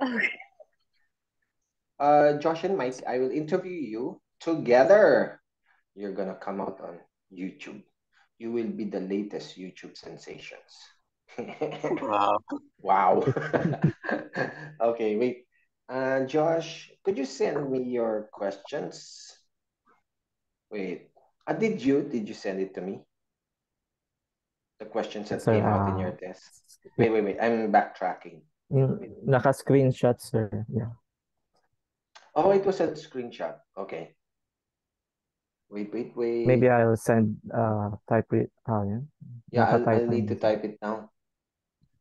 Okay. Josh and Mike, I will interview you together. You're gonna come out on YouTube. You will be the latest YouTube sensations. Wow. Wow. Okay, wait. Josh, could you send me your questions? Wait. Did you send it to me? The questions that came out in your test. Wait. I'm backtracking. Naka-screenshot, sir. Yeah. Oh, it was a screenshot. Okay. Wait. Maybe I'll send, type it. Yeah, I'll need to type it now.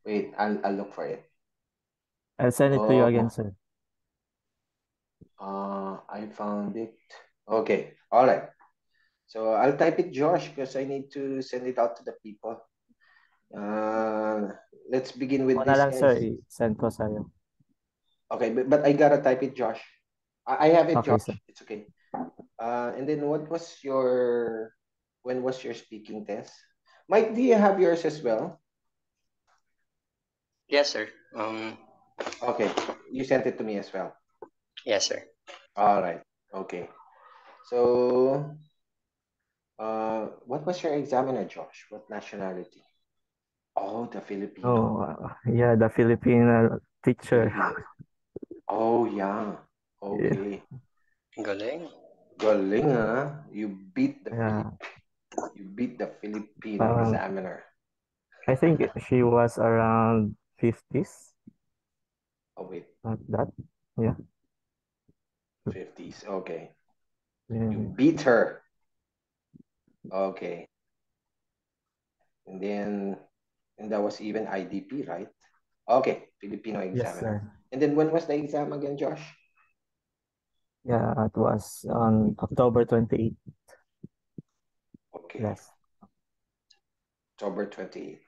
Wait, I'll look for it. I'll send it to you again, sir. I found it. Okay, all right. So I'll type it, Josh, because I need to send it out to the people. Let's begin with this. Sir. Send ko sa'yo. Okay, but I gotta type it, Josh. I have it, okay, Josh. Sir. It's okay. And then when was your speaking test? Mike, do you have yours as well? Yes, sir. Okay, you sent it to me as well. Yes, sir. All right. Okay. So, what was your examiner, Josh? What nationality? Oh, the Filipino. Oh, yeah, the Filipino teacher. Oh, yeah. Okay. Yeah. Galing, huh? You beat the Filipino examiner. I think she was around 50s. Oh, wait. That? Yeah. 50s, okay. Yeah. You beat her. Okay. And then, that was even IDP, right? Okay, Filipino examiner. Yes, and then when was the exam again, Josh? Yeah, it was on October 28th. Okay. Yes. October 28th.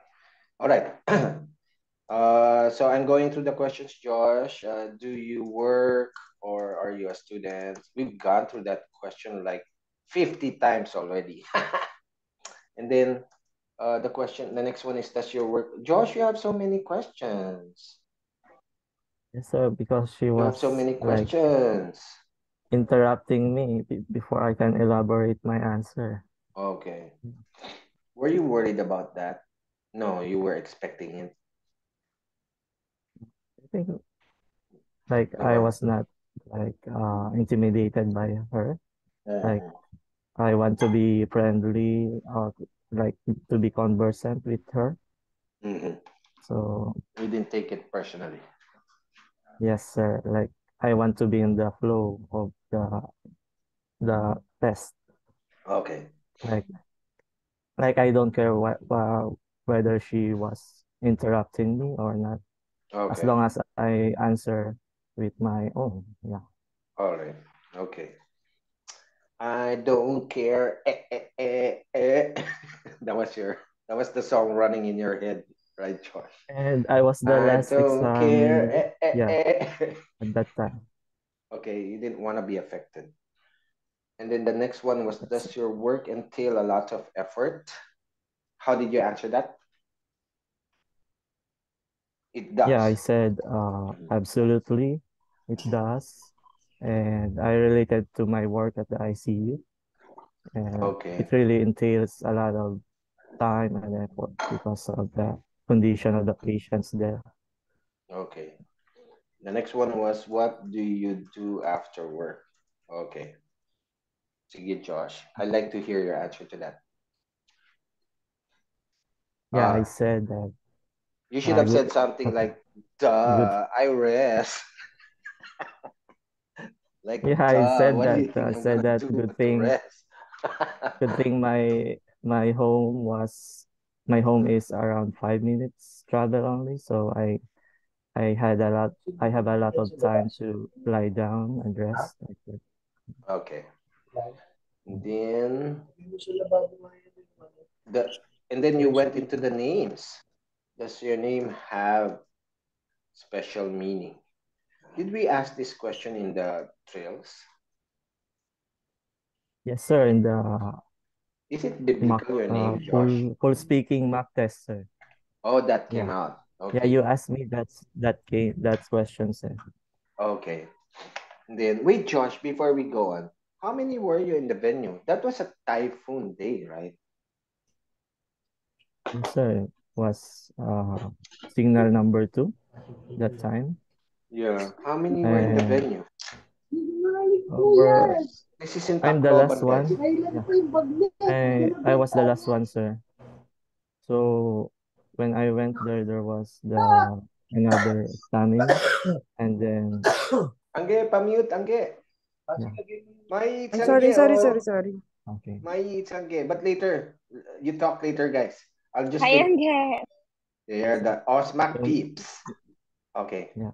All right. So I'm going through the questions, Josh. Do you work or are you a student? We've gone through that question like 50 times already. And then the next one is, does your work? Josh, you have so many questions. Yes, sir, because she was so many questions. Like, interrupting me before I can elaborate my answer. Okay. Were you worried about that? No, you were expecting it. I think I was not intimidated by her. Like, I want to be friendly, like to be conversant with her. So you didn't take it personally. Yes, sir. Like, I want to be in the flow of the test. Okay. Like I don't care whether she was interrupting me or not. Okay. As long as I answer with my own. Yeah. All right. Okay. I don't care. That was the song running in your head, right, Josh? And I was the last exam. At that time. Okay, you didn't want to be affected. And then the next one was, does your work entail a lot of effort? How did you answer that? It does. Yeah, I said absolutely, it does. And I related to my work at the ICU. And it really entails a lot of time and effort because of the condition of the patients there. Okay. The next one was, what do you do after work? Okay. Sige, Josh. I'd like to hear your answer to that. Yeah, I said that. You should have said something like, duh, I rest. Like, yeah, I said that. Good thing. Good thing my home is around 5 minutes travel only, so I have a lot of time to lie down and rest. Okay. Then and then you went into the names. Does your name have special meaning? Did we ask this question in the trails? Yes, sir. In the is it biblical your name, Josh? Full speaking mock test, sir. Oh, that came out. Yeah, you asked me that question, sir. Okay. And then wait, Josh, before we go on, how many were you in the venue? That was a typhoon day, right? Yes, sir. It was signal number 2 that time. Yeah. How many were in the venue? Over... This is in I'm the last one. Yeah. I was the last one, sir. So when I went there, there was another stunning, and then. Angge, pamute, Angge. Yeah. Sorry. Okay. It's Angge, but later, you talk later, guys. I'll just. Hi, Angge. Yeah, the Osmac peeps. Okay. Yeah.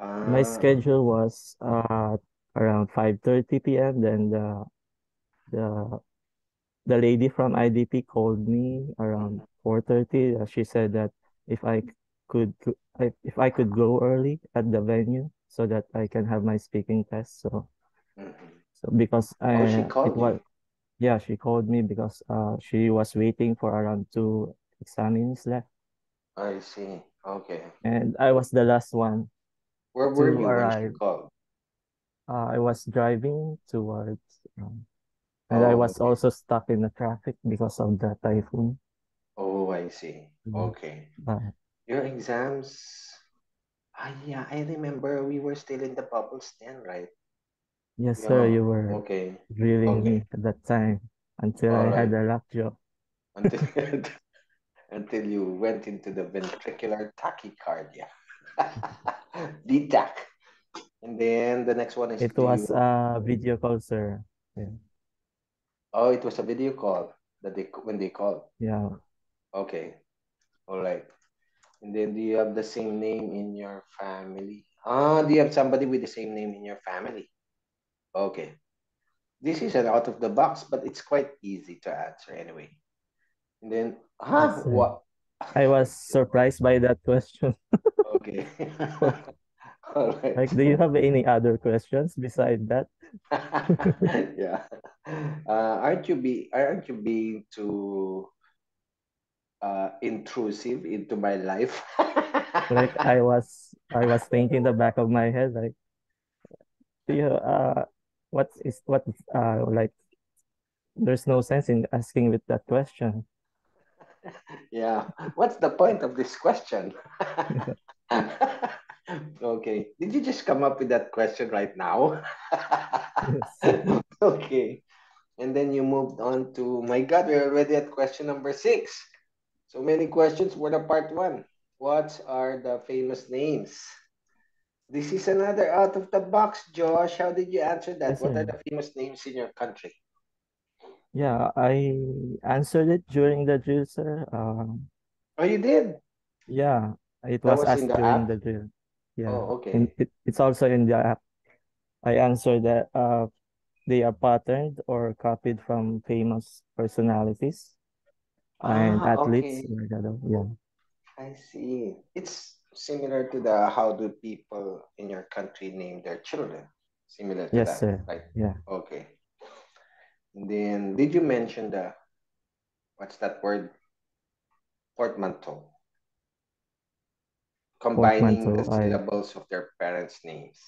My schedule was around 5:30 p.m. Then the lady from IDP called me around 4:30. She said that if I could go early at the venue so that I can have my speaking test. So, because she called me because she was waiting for around 2 examinees left. I see. Okay. And I was the last one. Where were you when she called? I was driving towards, and I was also stuck in the traffic because of the typhoon. Oh, I see. Okay. Your exams? Yeah, I remember we were still in the bubbles then, right? Yes, sir. You were drilling me at that time until I had a luck job. Until you went into the ventricular tachycardia. VTAC. And then the next one is... It was a video call, sir. Yeah. Oh, it was a video call when they called. Yeah. Okay. All right. And then do you have the same name in your family? Do you have somebody with the same name in your family? Okay. This is an out of the box, but it's quite easy to answer anyway. And then, what? I was surprised by that question. Okay. All right. Like, do you have any other questions besides that? Yeah. Aren't you being too intrusive into my life? Like, I was thinking the back of my head, like, like, there's no sense in asking with that question. Yeah. What's the point of this question? Okay. Did you just come up with that question right now? Yes. Okay. And then you moved on to, my God, we're already at question number 6. So many questions were the part 1. What are the famous names? This is another out of the box, Josh. How did you answer that? Yes, what are the famous names in your country? Yeah, I answered it during the drill, sir. Oh, you did? Yeah, it was asked during the drill. Yeah. Oh, okay. And it's also in the app. I answered that they are patterned or copied from famous personalities and athletes. Okay. Yeah. I see. It's similar to the how do people in your country name their children? Similar to that, sir. Right? Yeah. Okay. Then, did you mention what's that word? Portmanteau. Combining the syllables of their parents' names.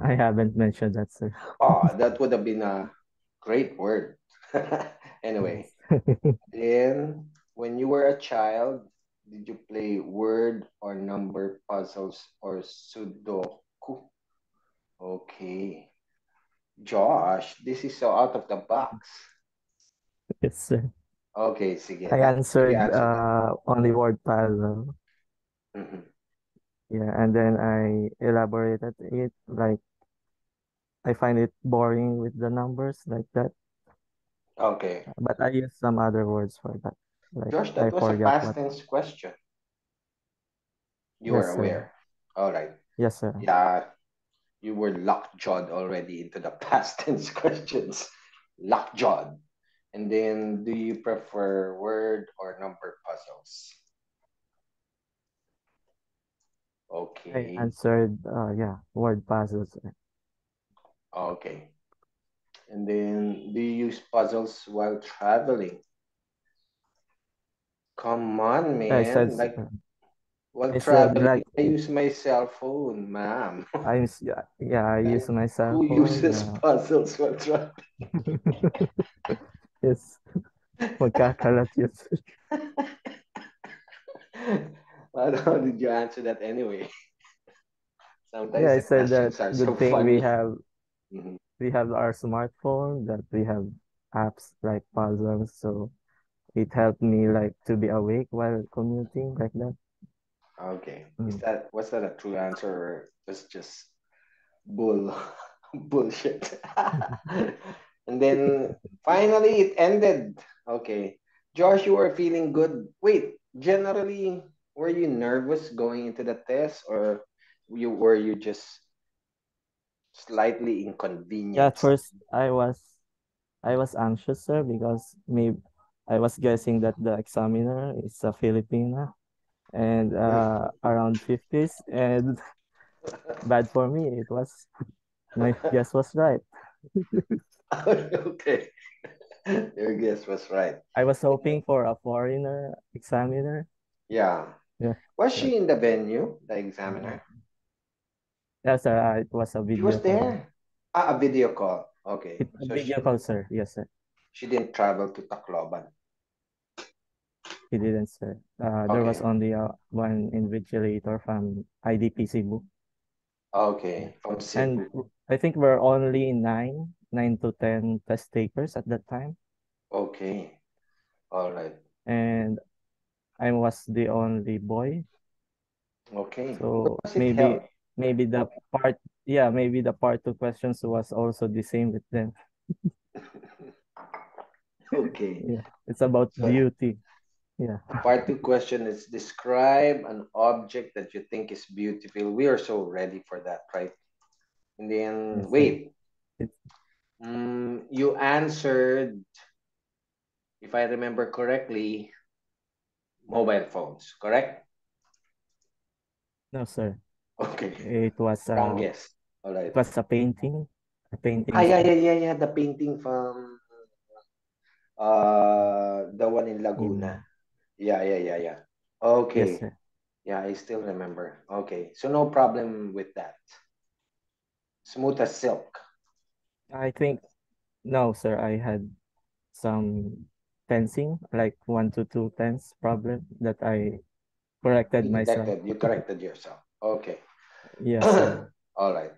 I haven't mentioned that, sir. Oh, that would have been a great word. Anyway, then when you were a child, did you play word or number puzzles or Sudoku? Okay. Josh, this is so out of the box. Yes, sir. Okay, sige. I answered only word puzzle. Yeah, and then I elaborated it, like I find it boring with the numbers like that. Okay. But I used some other words for that. Like, Josh, that was a past tense question. You were aware. Sir. All right. Yes, sir. Yeah. You were lockjawed already into the past tense questions. Lockjawed. And then, do you prefer word or number puzzles? Okay. I answered, word puzzles. Okay. And then, do you use puzzles while traveling? Come on, man. I said, What problem? I use my cell phone, ma'am. I use my cell phone. Who uses puzzles while traveling? Yes. Magkakalat yun. Well, how did you answer that anyway? Sometimes yeah, I said that the so thing funny. We have, we have our smartphone, that we have apps like puzzles, so it helped me like to be awake while commuting like that. Okay, is that was that a true answer or was just bullshit? And then finally it ended. Okay, Josh, you were feeling good. Wait, generally, were you nervous going into the test, or were you just slightly inconvenienced? Yeah, at first I was anxious, sir, because maybe I was guessing that the examiner is a Filipina and around 50s, and bad for me. It was my guess was right. Okay, your guess was right. I was hoping for a foreigner examiner. Yeah. Yeah. Was she in the venue, the examiner? Yes, sir. It was a video. She was there. Ah, a video call. Okay. So video call, sir. Yes, sir. She didn't travel to Tacloban. She didn't, sir. There was only one invigilator from IDP Cebu. Okay, from Cebu. And I think we're only 9 to 10 test takers at that time. Okay. All right. And I was the only boy. Okay. So maybe the part two questions was also the same with them. Okay. Yeah. It's about beauty. Yeah. Part two question is describe an object that you think is beautiful. We are so ready for that, right? And then you answered, if I remember correctly, mobile phones, correct? No, sir. Okay. It was wrong guess. All right. It was a painting. The painting from the one in Laguna. Yeah. Okay. Yes, sir. Yeah, I still remember. Okay. So no problem with that. Smooth as silk. I think no, sir. I had some fencing, like 1 to 2 tense problem that I corrected myself. You corrected yourself. Okay. Yes. All right.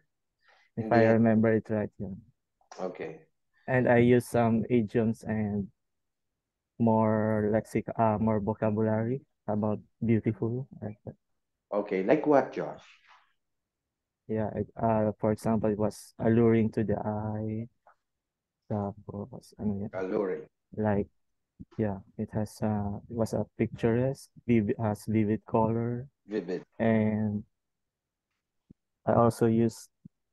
If I remember it right, yeah. Okay. And I used some idioms and more lexic, more vocabulary about beautiful. Like that. Okay, like what, Josh? Yeah. For example, it was alluring to the eye. Alluring. Like. Yeah, it has it was a picturesque, has vivid color. Vivid. And I also used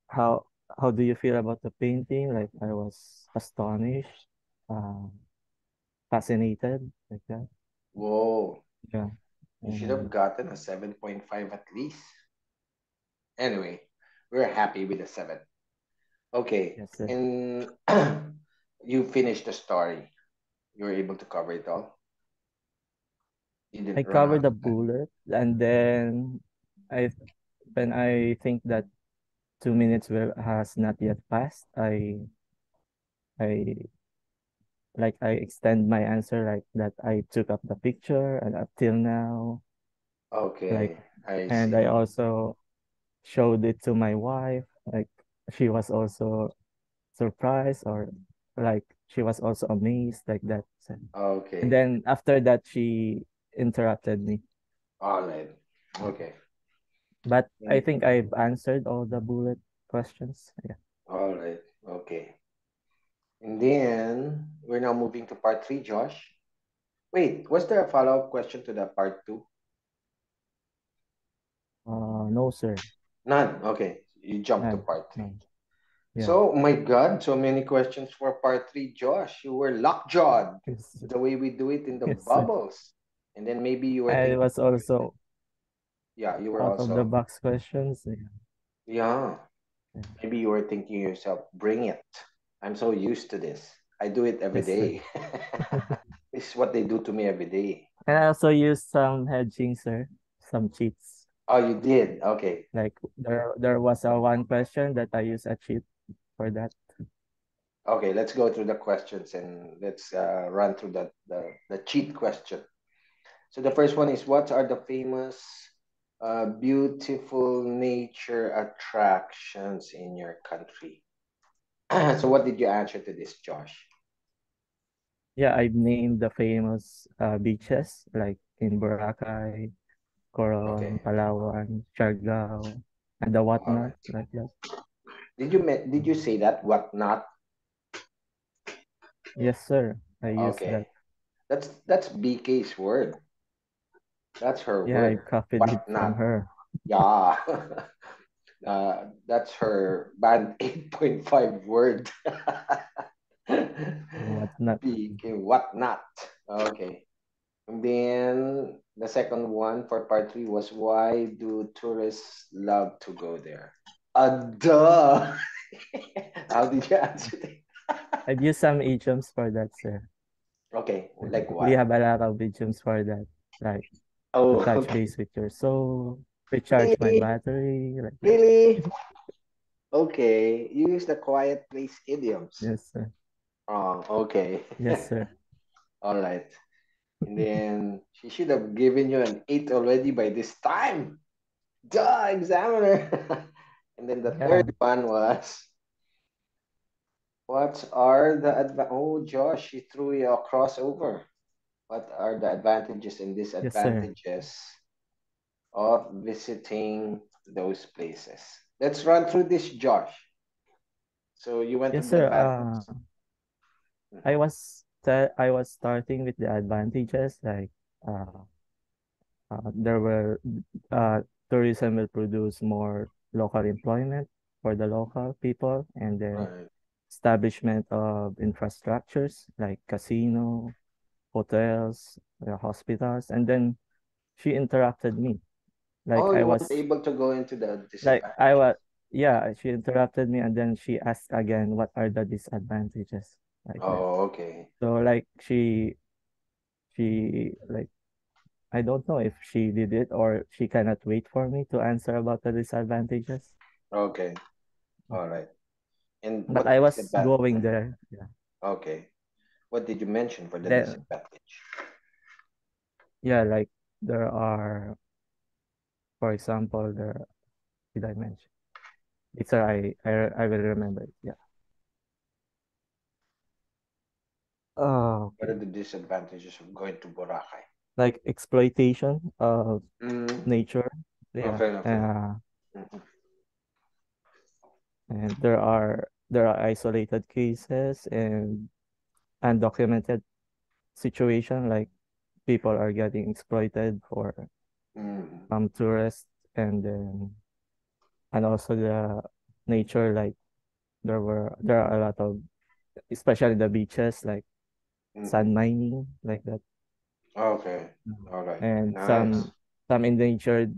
how do you feel about the painting? Like I was astonished, fascinated, like that. Whoa. Yeah. You should have gotten a 7.5 at least. Anyway, we're happy with a 7. Okay. Yes, sir. And you finished the story. You were able to cover it all? I covered the bullet, and then when I think that 2 minutes has not yet passed, I extend my answer like that. I took up the picture and up till now. Okay. Like, I also showed it to my wife. Like she was also surprised, or like she was also amazed, like that. Okay. And then after that, she interrupted me. All right. Okay. But I think I've answered all the bullet questions. Yeah. All right. Okay. And then we're now moving to part 3, Josh. Wait, was there a follow-up question to the part 2? No, sir. None. Okay. You jumped to part 3. None. Yeah. So, my God, so many questions for part 3, Josh. You were lockjawed, the way we do it in the bubbles. Sir. And then maybe you were... It was also... Yeah, you were out also... Out of the box questions. Yeah. Maybe you were thinking to yourself, bring it. I'm so used to this. I do it every day. This is what they do to me every day. And I also used some hedging, sir. some cheats. Oh, you did? Okay. Like there was a one question that I used a cheat for that. Okay, let's go through the questions and let's run through the cheat question. So the first one is, what are the famous beautiful nature attractions in your country? So what did you answer to this, Josh? Yeah, I've named the famous beaches like in Boracay, Coron, okay, Palawan, Chargao, and the whatnot, right, like that. Did you say that, whatnot? Yes, sir. I used that. That's BK's word. That's her word. I copied it from her. Yeah. That's her band 8.5 word. Whatnot. BK, whatnot. Okay. And then the second one for part 3 was, why do tourists love to go there? Duh. How did you answer that? I've used some idioms for that, sir. Okay, like what? We have a lot of idioms for that. Like, touch base with your soul, recharge my battery. Like really? Okay, you use the quiet place idioms. Yes, sir. Oh, okay. Yes, sir. All right. And then she should have given you an 8 already by this time. Duh, examiner. And then the third one was, what are the Josh, she threw you a crossover. What are the advantages and disadvantages of visiting those places? Let's run through this, Josh. So you went to the advantages. I was starting with the advantages, like there were tourism will produce more local employment for the local people, and then establishment of infrastructures like casino, hotels, hospitals. And then she interrupted me. Like I was able to go into the she interrupted me, and then she asked again, what are the disadvantages? Like okay. So like she like, I don't know if she did it or she cannot wait for me to answer about the disadvantages. Okay. All right. But I was going there. Yeah. Okay. What did you mention for the disadvantage? Yeah, like there are, for example, did I mention? It's I will remember it. Yeah. Oh. What are the disadvantages of going to Boracay? Like exploitation of nature. Yeah. Okay. And there are isolated cases and undocumented situation, like people are getting exploited for tourists, and also the nature, like there are a lot of, especially the beaches, like sand mining, like that. Okay. All right. And nice. some endangered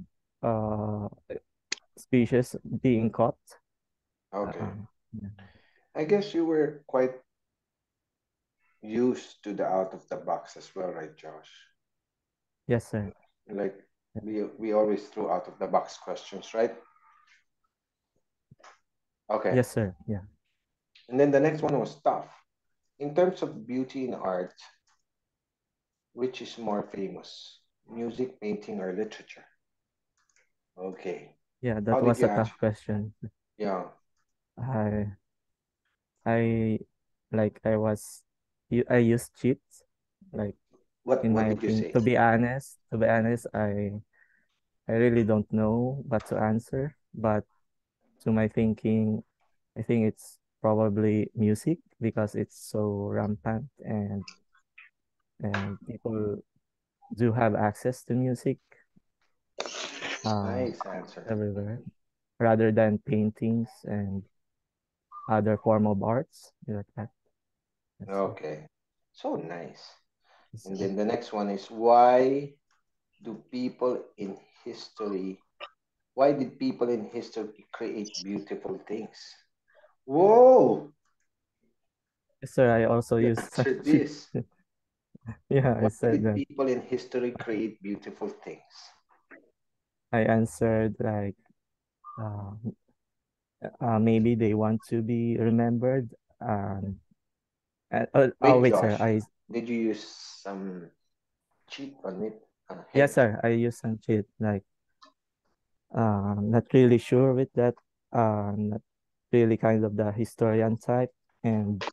species being caught. Okay. I guess you were quite used to the out of the box as well, right, Josh? Yes, sir. Like we always threw out of the box questions, right? Okay. Yes, sir. Yeah. And then the next one was tough. In terms of beauty and art, which is more famous? Music, painting, or literature? Okay. Yeah, that was a tough question. Yeah. I used cheats, like to be honest. I really don't know what to answer, but to my thinking, I think it's probably music because it's so rampant, and people do have access to music. Nice answer. Everywhere, rather than paintings and other form of arts, like that. Okay, so nice. And then the next one is, why did people in history create beautiful things? Whoa! Yes, sir, I also used this. Yeah, I said that. People in history create beautiful things. I answered like, maybe they want to be remembered. Wait, Josh, sir. Did you use some cheat on it? Yes, sir. I used some cheat. Like, not really sure with that. Not really kind of the historian type. And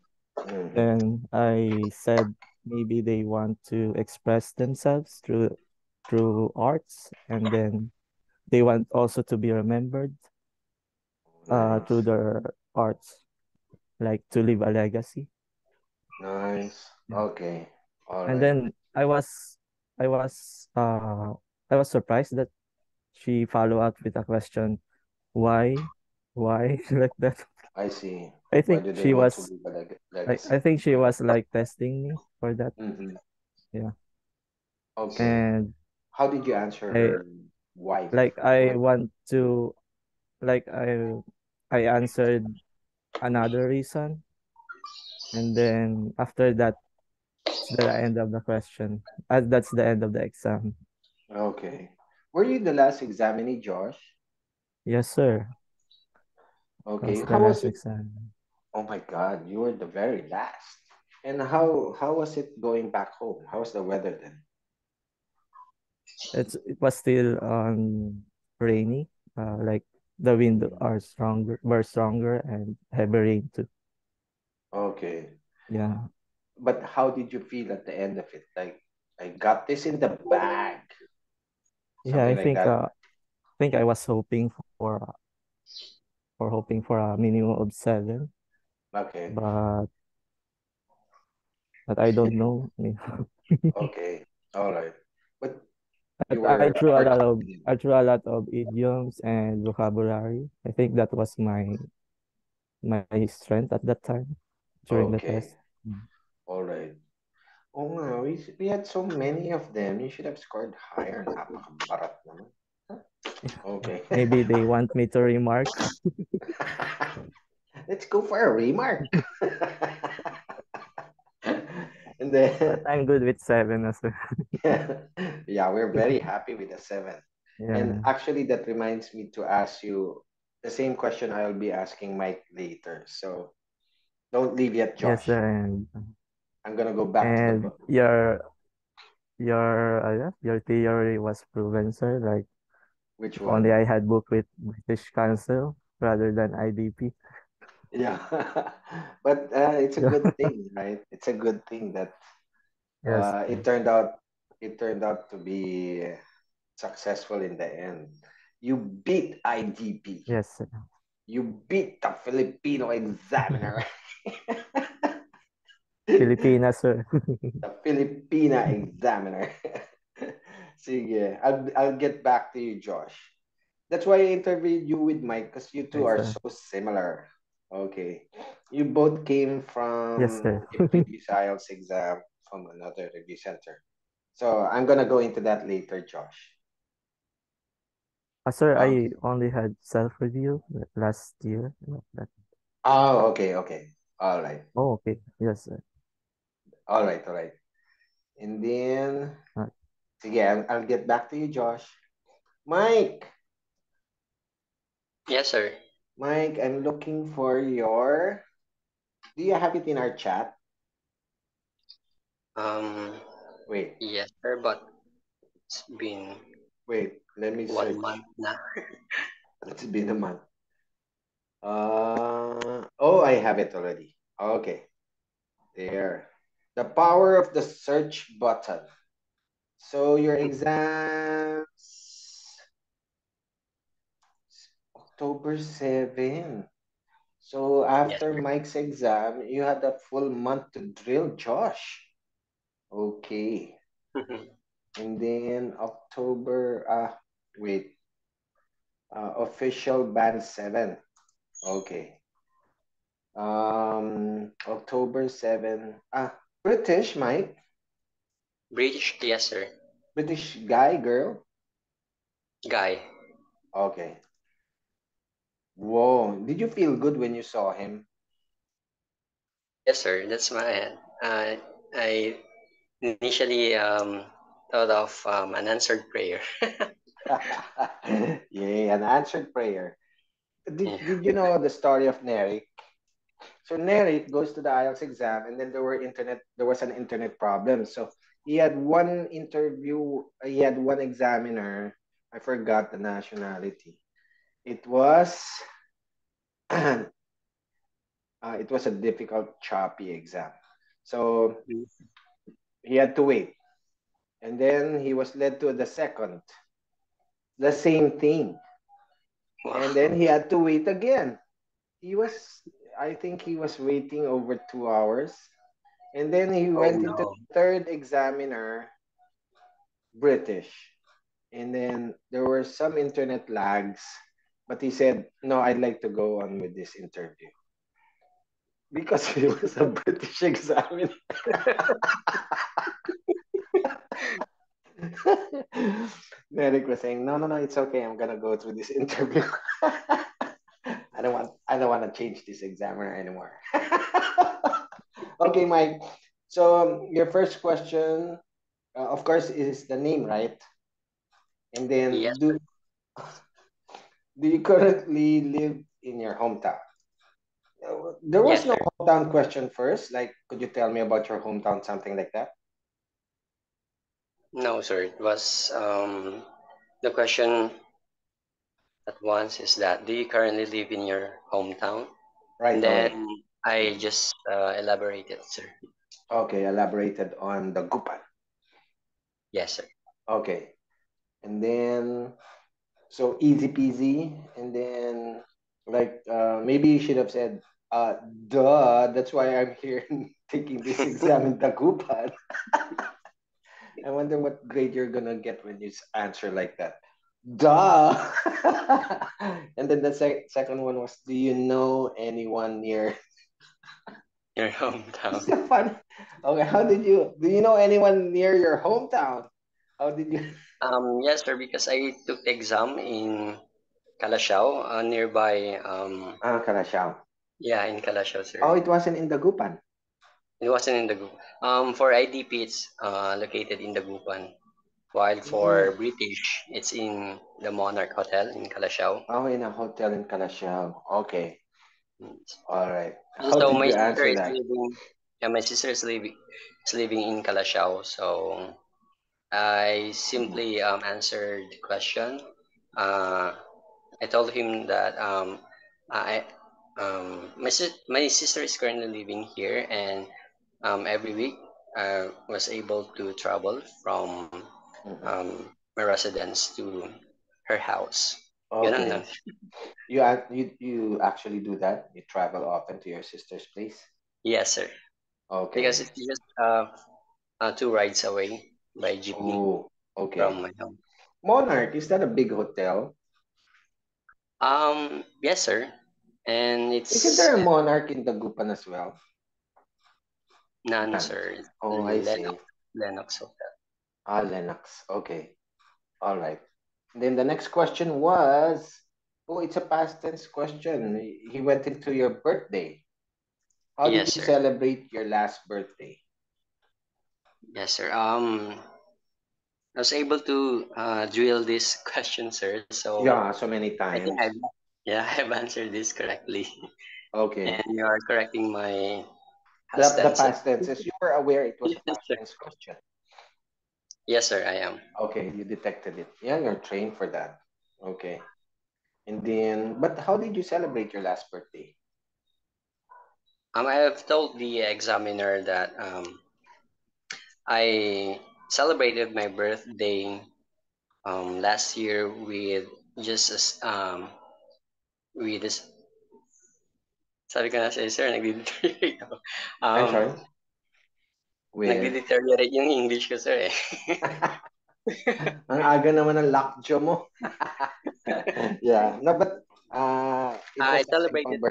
then I said maybe they want to express themselves through arts, and then they want also to be remembered through their arts, like to leave a legacy. Nice. Okay. All and right. Then I was surprised that she followed up with a question, why like that. I see. I think she was like testing me for that. Mm-hmm. Yeah. Okay. And how did you answer her why? Like I want to, like I answered another reason, and then after that, the end of the question. That's the end of the exam. Okay. Were you the last examinee, Josh? Yes, sir. Okay. How was it? Oh my God, you were the very last. And how was it going back home? How was the weather then? It was still rainy. Like the winds were stronger and heavy rain too. Okay. Yeah. But how did you feel at the end of it? Like I got this in the bag. Something yeah, I think I was hoping for a minimum of 7. Okay. But I don't know. Okay. All right. But I threw a lot of idioms and vocabulary. I think that was my strength at that time during the test. All right. Oh no, we had so many of them. You should have scored higher. Okay. Maybe they want me to remark. Let's go for a remark. And then but I'm good with 7 as well. Yeah, we're very happy with the 7. Yeah. And actually, that reminds me to ask you the same question I'll be asking Mike later. So don't leave yet, Josh. Yes, I'm gonna go back. And to the your theory was proven, sir. Like. Which one? Only I had book with British Council rather than IDP. Yeah, but it's a good thing, right? It's a good thing that it turned out to be successful in the end. You beat IDP. Yes, sir. You beat the Filipino examiner. Filipina, sir. The Filipina examiner. Sige, I'll get back to you, Josh. That's why I interviewed you with Mike, because you two are so similar. Okay. You both came from a previous IELTS exam from another review center. So I'm going to go into that later, Josh. Sir, I only had self-review last year. Oh, okay. All right. Oh, okay. Yes, sir. All right. And then... Yeah, I'll get back to you, Josh. Mike. Yes, sir. Mike, I'm looking for your... Do you have it in our chat? Wait. Yes, sir, but it's been... Wait, let me see. 1 month now. It's been a month. Oh, I have it already. Okay. There. The power of the search button. So your exams, October 7. So after Mike's exam, you had a full month to drill, Josh. Okay. And then October, official band 7. Okay. October 7. British, Mike. British, yes, sir. British guy, girl? Guy. Okay. Whoa. Did you feel good when you saw him? Yes, sir. That's my... I initially thought of an answered prayer. An answered prayer. Did you know the story of Neri? So Neri goes to the IELTS exam, and then there was an internet problem. So he had one interview, he had one examiner. I forgot the nationality. It was a difficult, choppy exam. So he had to wait. And then he was led to the second. The same thing. And then he had to wait again. I think he was waiting over 2 hours. And then he went into the third examiner, British. And then there were some internet lags. But he said, no, I'd like to go on with this interview. Because he was a British examiner. Derek was saying, no, it's okay. I'm gonna go through this interview. I don't want to change this examiner anymore. Okay, Mike. So your first question, of course, is the name, right? And then, yes. Do you currently live in your hometown? There was no hometown question first. Like, could you tell me about your hometown, something like that? No, sir. It was the question at once is that, do you currently live in your hometown? Right. And then I just elaborated, sir. Okay, elaborated on Dagupan. Yes, sir. Okay. And then, so easy peasy. And then, like, maybe you should have said, duh, that's why I'm here taking this exam in Dagupan. I wonder what grade you're going to get when you answer like that. Duh! And then the second one was, do you know anyone near your hometown? So funny. Okay, do you know anyone near your hometown? How did you? Yes, sir, because I took the exam in Kalashau, nearby. Kalashau. Yeah, in Kalashau, sir. Oh, it wasn't in Dagupan. It wasn't in Dagupan. For IDP, it's located in Dagupan. While for British, it's in the Monarch Hotel in Kalashau. Oh, in a hotel in Kalashau. Okay. All right. My sister is living in Kalashau. So I simply answered the question. I told him that my sister is currently living here, and every week I was able to travel from my residence to her house. Okay. You actually do that? You travel often to your sister's place? Yes, sir. Okay. Because it's just 2 rides away by jeepney from my home. Monarch, is that a big hotel? Yes, sir. And isn't there a Monarch in Dagupan as well? No, sir. Oh, I see. Lenox Hotel. Ah, Lenox. Okay. All right. Then the next question was, it's a past tense question. He went into your birthday. How did you celebrate your last birthday? Yes, sir. I was able to drill this question, sir. So yeah, so many times. I think I've answered this correctly. Okay. And you are correcting my the past tenses. You were aware it was a past tense question. Yes, sir, I am. Okay, you detected it. Yeah, you're trained for that. Okay. And then, but how did you celebrate your last birthday? I have told the examiner that I celebrated my birthday last year with just with this. Sabi ko na siya, sir, nag-deteriorate ako. I'm sorry? Nag-deteriorate yung English ko, sir, eh. Ang aga naman ang lockjaw mo. Yeah. No, but I celebrated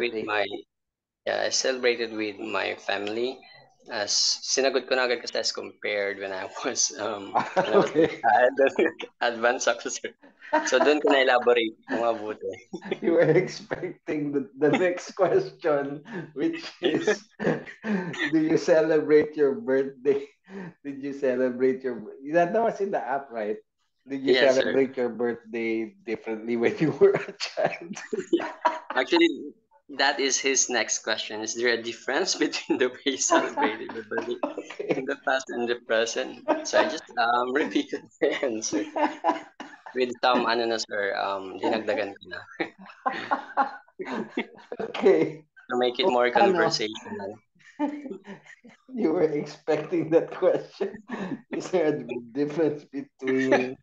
with my family. Sinagot ko na agad kasi as compared when I was advanced officer. So doon ko na elaborate kung mabuti. You were expecting the next question, which is, do you celebrate your birthday? Did you celebrate your birthday? That was in the app, right? Did you celebrate your birthday differently when you were a child? Actually, that is his next question. Is there a difference between the way you celebrated your birthday in the past and the present? So I just repeated the answer with some dinagdagan ko na. Okay. To make it more conversational. You were expecting that question. Is there a difference between...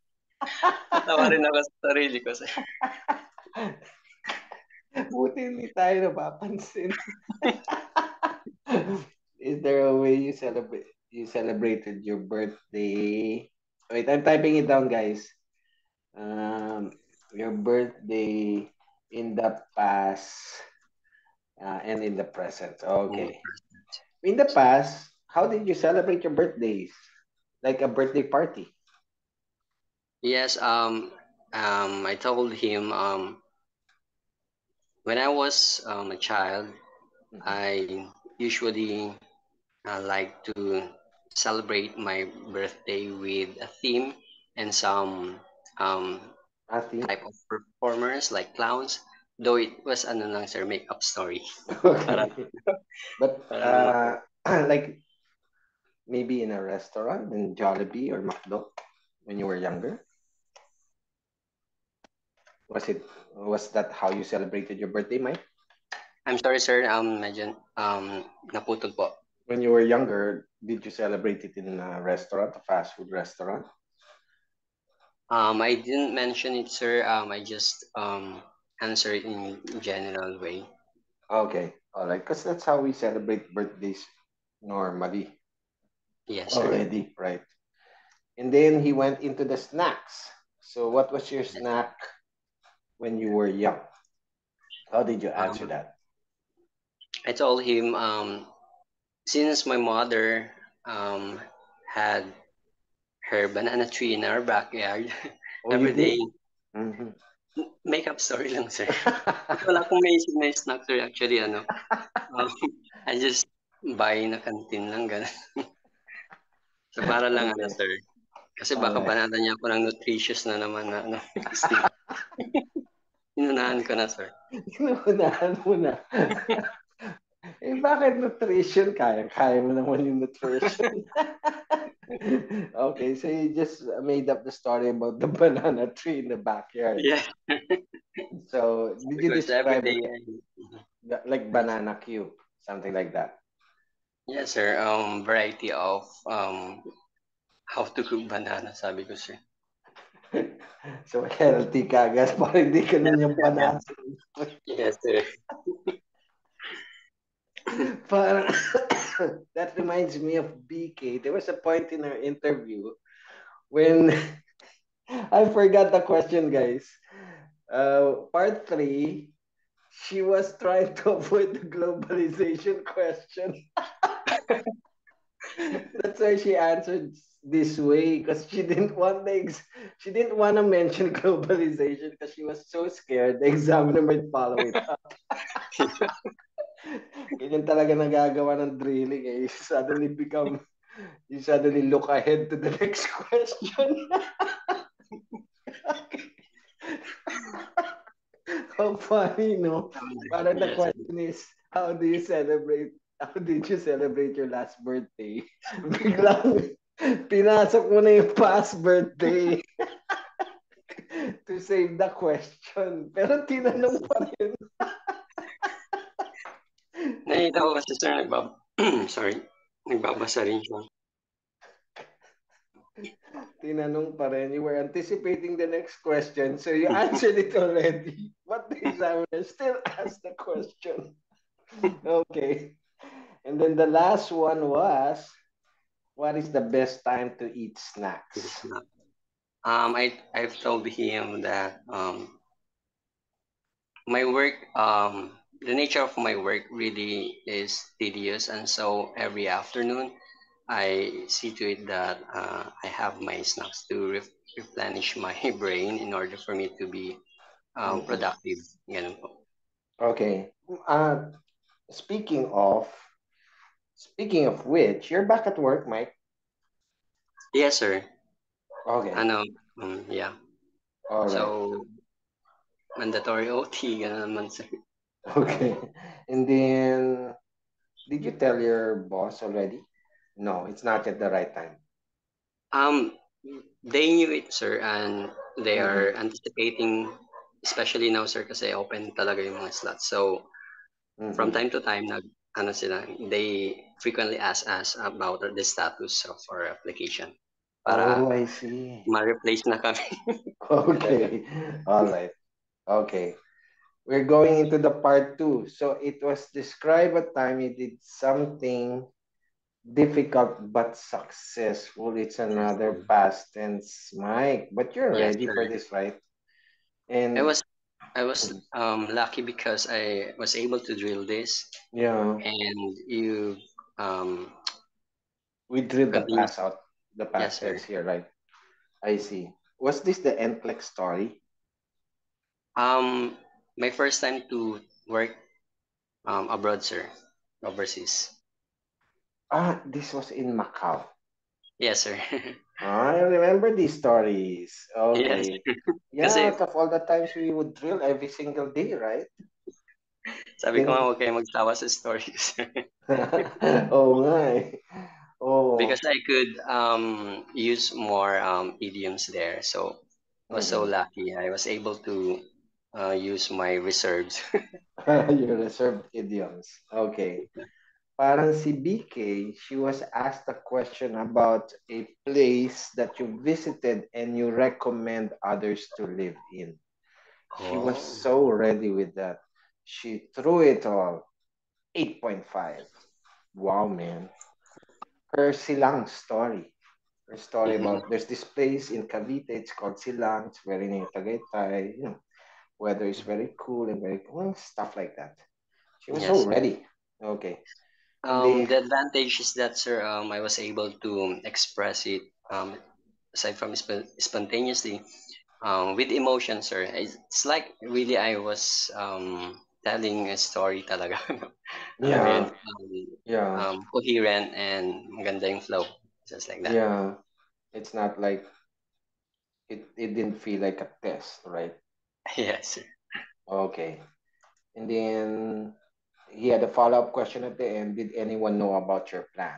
Tawarin ako sa sarili ko. Buti hindi tayo napapansin. Is there a way you celebrated your birthday? Wait, I'm typing it down, guys. Your birthday in the past and in the present. Okay. In the past, how did you celebrate your birthdays? Like a birthday party? Yes. I told him when I was a child, I usually like to celebrate my birthday with a theme and some type of performers like clowns. Though it was make-up story. Okay. But like maybe in a restaurant, in Jollibee or McDo, when you were younger, was that how you celebrated your birthday, Mike? I'm sorry, sir. Naputol po. When you were younger, did you celebrate it in a restaurant, a fast food restaurant? I didn't mention it, sir. I just answer it in general way. Okay, all right, because that's how we celebrate birthdays normally. Yes, already, sir. Right. And then he went into the snacks. So what was your snack when you were young? How did you answer that? I told him since my mother had her banana tree in our backyard every day. Mm-hmm. Makeup story lang, sir. Wala akong may snack, sir. Actually, I just buy na canteen lang, gano'n. So, para lang, sir. Kasi baka banata niya ako ng nutritious na naman na, inunahan ko na, sir. Inunahan mo na. Eh, bakit nutrition? Kaya mo naman yung nutrition. Okay, so you just made up the story about the banana tree in the backyard. Yeah. So did you describe it like banana cube, something like that? Yes, sir. Variety of how to cook banana, sabi ko, sir. So healthy ka, guys. Parang hindi ka nun yung banana. Yes, sir. But that reminds me of BK. There was a point in our interview when I forgot the question, guys. Part 3, she was trying to avoid the globalization question. That's why she answered this way, because she didn't want to mention globalization because she was so scared the examiner might follow it up. Ganyan talaga nagagawa ng drilling eh. You suddenly look ahead to the next question. How funny, no? Parang the question is, how did you celebrate your last birthday? Biglang pinasok mo na yung past birthday to save the question. Pero tinanong pa rin. Nakita ko kasi, sir, nagbabasa rin siya. Tinanong pa rin. You were anticipating the next question, so you answered it already. But the examiner still asked the question. Okay. And then the last one was, what is the best time to eat snacks? I've told him that my work... the nature of my work really is tedious, and so every afternoon I see to it that I have my snacks to replenish my brain in order for me to be productive. Okay. Speaking of which, you're back at work, Mike? Yes, sir. Okay. Yeah. All right. So, mandatory OT, ganun naman, sir. Okay. And then, did you tell your boss already? No, it's not at the right time. They knew it, sir, and they are anticipating, especially now, sir, kasi open talaga yung mga slots. So, from time to time, they frequently ask us about the status of our application. Para oh, I see. Ma-replace na kami. Okay. All right. Okay. We're going into the part two. So it was describe a time you did something difficult but successful. It's another past tense, Mike. But you're ready for this, right? And I was lucky because I was able to drill this. Yeah. And you we drilled the past out. The past tense here, right? I see. Was this the NCLEX story? My first time to work abroad, sir, overseas. Ah, this was in Macau. Yes, sir. I remember these stories. Okay. Yes. Yeah, out of all the times we would drill every single day, right? Sabi ko nga, huwag kayo magtawa sa stories. Oh, my. Oh. Because I could use more idioms there. So I was so lucky. I was able to use my reserves. Your reserved idioms. Okay. Parang si BK, she was asked a question about a place that you visited and you recommend others to live in. She was so ready with that. She threw it all. 8.5. Wow, man. Her Silang story. Her story about there's this place in Cavite, it's called Silang, it's very near Tagaytay, you know, weather is very cool and very cool, stuff like that. She was so ready. Okay. The advantage is that, sir, I was able to express it, aside from spontaneously, with emotion, sir. It's like really I was telling a story talaga. Yeah. I mean, coherent and maganda yung flow. Just like that. Yeah. It's not like it didn't feel like a test, right? Yes. Sir. Okay. And then he had a follow-up question at the end. Did anyone know about your plan?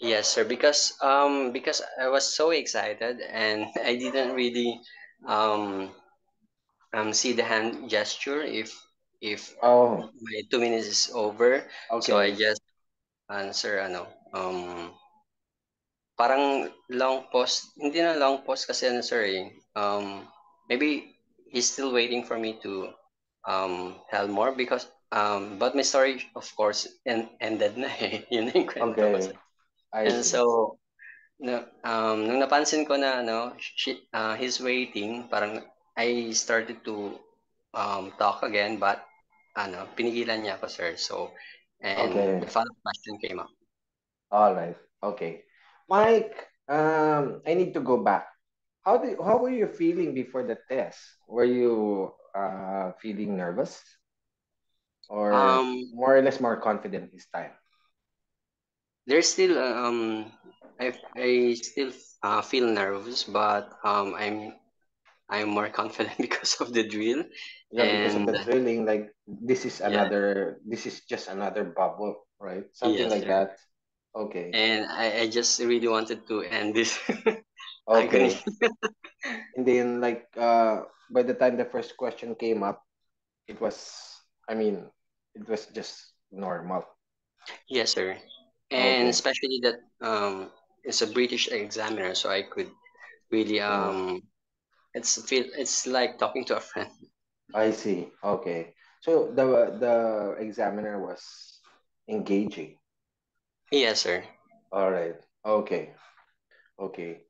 Yes, sir. Because I was so excited and I didn't really see the hand gesture if my 2 minutes is over. Okay. So I just answer parang long pause, hindi na long pause kasi sir eh. Maybe he's still waiting for me to tell more because but my story of course ended na eh. Yun yung kwento ko. And so nung napansin ko na he's waiting, parang I started to talk again but pinigilan niya ako, sir. So, and the follow-up question came up. All right. Okay. Mike, I need to go back. How were you feeling before the test? Were you feeling nervous? Or more or less more confident this time? There's still, I still feel nervous, but I'm more confident because of the drill. Yeah, because of the drilling, like this is another, this is just another bubble, right? Something like that. Okay. And I just really wanted to end this. Okay. And then like, by the time the first question came up, it was, it was just normal. Yes, sir. And especially that it's a British examiner, so I could really, It's like talking to a friend. I see. Okay. So the examiner was engaging. Yes, sir. All right. Okay. Okay.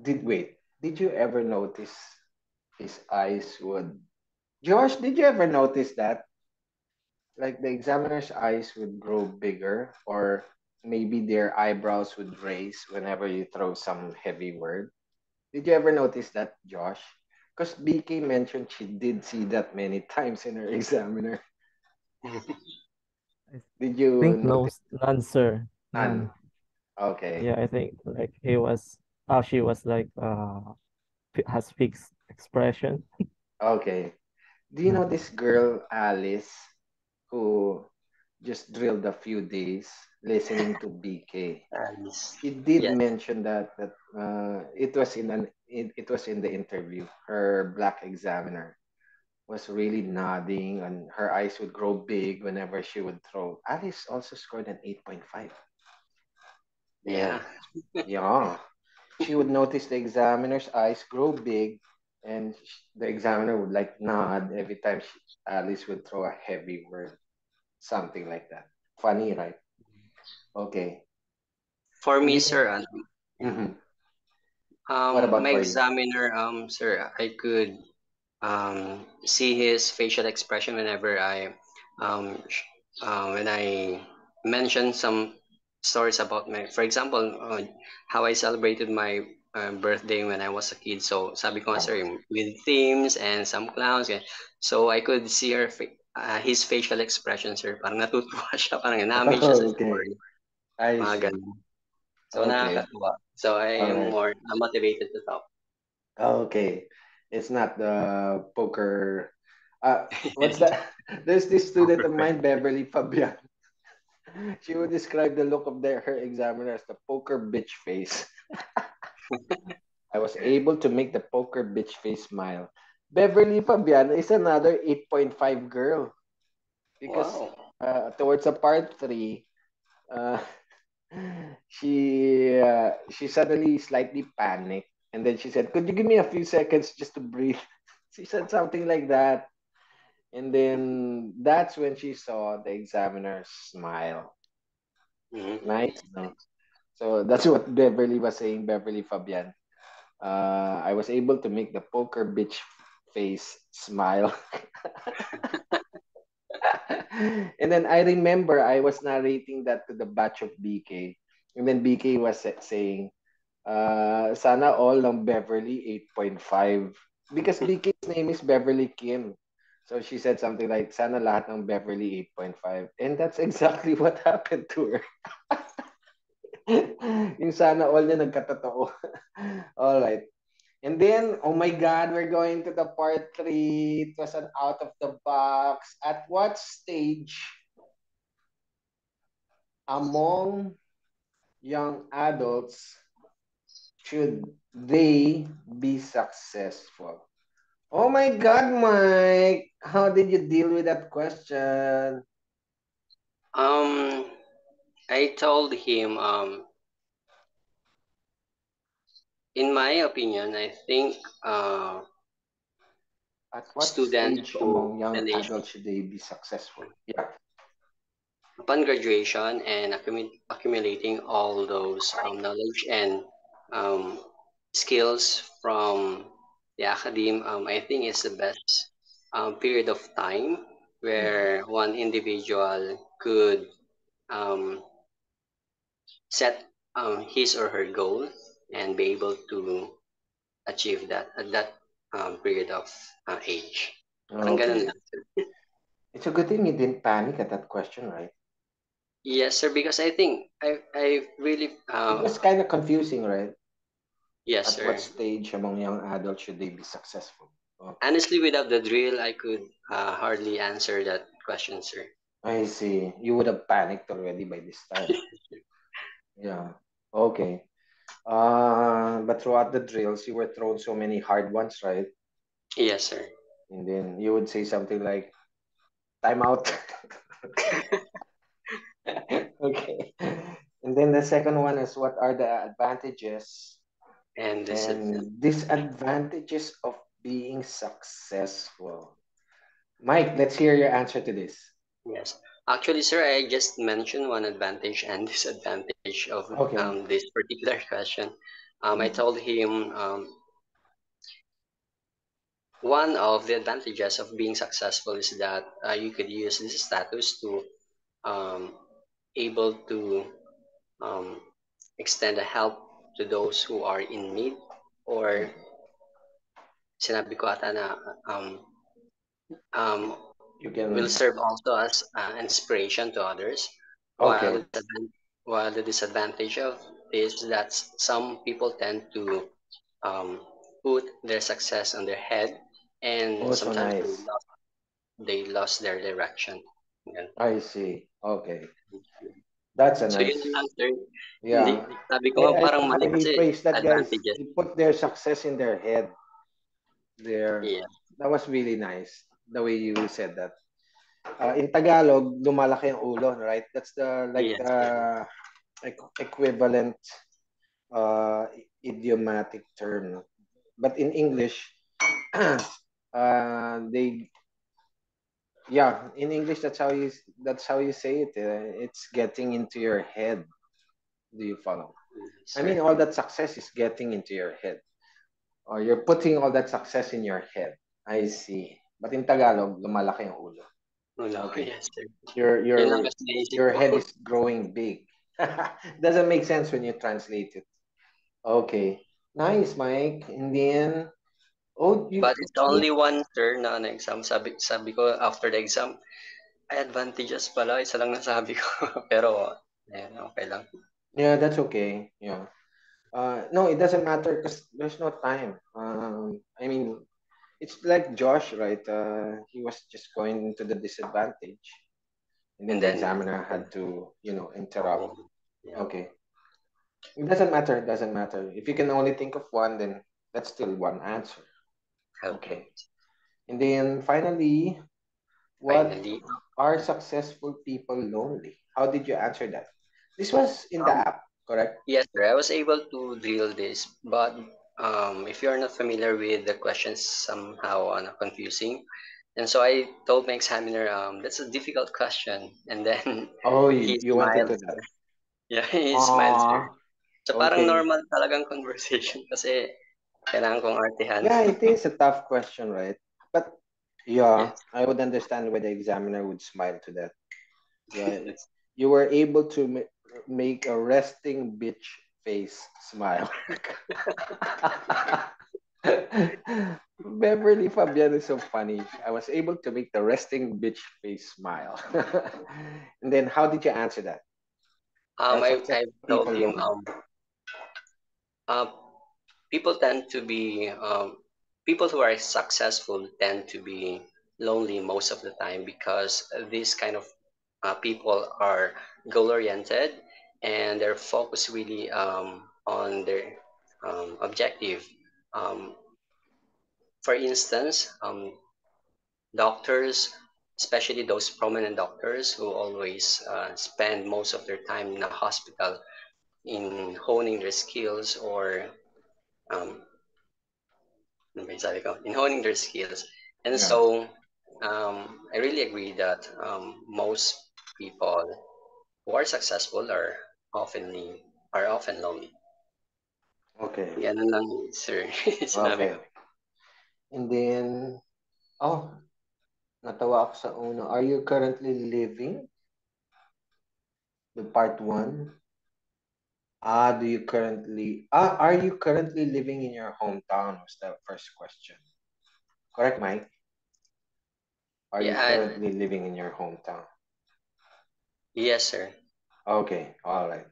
Did you ever notice his eyes would... Josh, did you ever notice that? Like the examiner's eyes would grow bigger or maybe their eyebrows would raise whenever you throw some heavy word. Did you ever notice that, Josh? Because BK mentioned she did see that many times in her examiner. Did you? I think none, sir. None. Okay. Yeah, I think like he was how she was like has fixed expression. Okay. Do you know this girl, Alice, who just drilled a few days listening to BK? Alice. She did mention that it was in it was in the interview. Her black examiner was really nodding, and her eyes would grow big whenever she would throw. Alice also scored an 8.5. Yeah. Yeah. She would notice the examiner's eyes grow big, and the examiner would like nod every time Alice would throw a heavy word. Something like that. Funny, right? Okay. For me, sir, my examiner, sir, I could see his facial expression whenever I when I mention some stories about my, for example, how I celebrated my birthday when I was a kid. So sabi ko, sir, with themes and some clowns. Yeah. So I could see her his facial expression, sir. Parang natutuwa siya, parang namin siya sa story. I see. So nakakatuwa. So I am more motivated to talk. Okay. It's not the poker. What's that? There's this student of mine, Beverly Fabian. She would describe the look of her examiner as the poker bitch face. I was able to make the poker bitch face smile. Beverly Fabian is another 8.5 girl. Because towards the part 3, she suddenly slightly panicked. And then she said, could you give me a few seconds just to breathe? She said something like that. And then that's when she saw the examiner's smile. Mm-hmm. Nice. No? So that's what Beverly was saying, Beverly Fabian. I was able to make the poker bitch face smile. And then I remember I was narrating that to the batch of BK. And then BK was saying, sana all ng Beverly 8.5. Because BK's name is Beverly Kim. So she said something like, sana lahat ng Beverly 8.5. And that's exactly what happened to her. Yung sana all na nagkatotoo. All right. And then, oh my God, we're going to the part 3. It was an out of the box. At what stage among young adults should they be successful? Oh my God, Mike, how did you deal with that question? I told him, in my opinion, I think at what students among young adults should they be successful? Yeah. Upon graduation and accumulating all those knowledge and skills from the academe, I think it's the best period of time where one individual could set his or her goal and be able to achieve that at that period of age. Okay. It's a good thing you didn't panic at that question, right? Yes, sir, because I think I really... it was kind of confusing, right? Yes, sir. At what stage among young adults should they be successful? Okay. Honestly, without the drill, I could hardly answer that question, sir. I see. You would have panicked already by this time. Yeah. Okay. But throughout the drills, you were thrown so many hard ones, right? Yes, sir. And then you would say something like, time out. Okay. And then the second one is, what are the advantages and disadvantages of being successful? Mike, let's hear your answer to this. Yes. Actually, sir, I just mentioned one advantage and disadvantage of this particular question. I told him one of the advantages of being successful is that you could use this status to able to extend a help to those who are in need, or sinabi ko ata na you can... will serve also as inspiration to others. Okay. While the disadvantage of is that some people tend to put their success on their head, and sometimes they lost their direction. Yeah. I see. Okay. That's a nice. So answer, yeah. Sabi ko parang mali kasi advantages. They put their success in their head. There. Yeah. That was really nice, the way you said that. In Tagalog, lumalaki ang ulo, right? That's the equivalent idiomatic term. But in English, in English, that's how you say it. It's getting into your head. Do you follow? Yes, I mean, all that success is getting into your head. Or you're putting all that success in your head. I see. But in Tagalog, lumalaki ang ulo. Okay. Yes, your head is growing big. Doesn't make sense when you translate it. Okay. Nice, Mike. In the end, but it's only one turn na exam. Sabi ko after the exam, advantages pala. Isa lang nasabi ko. Pero, okay lang. Yeah, that's okay. Yeah. No, it doesn't matter because there's no time. I mean, it's like Josh, right? He was just going into the disadvantage. And then the examiner had to, interrupt. Yeah. Okay. It doesn't matter. It doesn't matter. If you can only think of one, then that's still one answer. Okay. And then finally, are successful people lonely? How did you answer that? This was in the app, correct? Yes, sir. I was able to drill this, but if you're not familiar with the questions, somehow confusing. And so I told my examiner, that's a difficult question. And then you wanted to do that. Yeah, he smiled. So parang normal talagang conversation kasi kailangan kong artihan. Yeah, it is a tough question, right? But yeah, yes. I would understand why the examiner would smile to that. Yeah, you were able to make a resting bitch face smile. Beverly Fabian is so funny. I was able to make the resting bitch face smile. And then how did you answer that? I told him people who are successful tend to be lonely most of the time because these kind of people are goal-oriented and they're focused really on their objective. For instance, doctors, especially those prominent doctors who always spend most of their time in a hospital in honing their skills or in honing their skills. And so I really agree that most people who are successful are often lonely. Okay. Yan lang, sir. Okay. And then, natawa ako sa una. Are you currently living? The part one. Are you currently living in your hometown? Was the first question. Correct, Mike? Are you currently living in your hometown? Yes, sir. Okay. All right.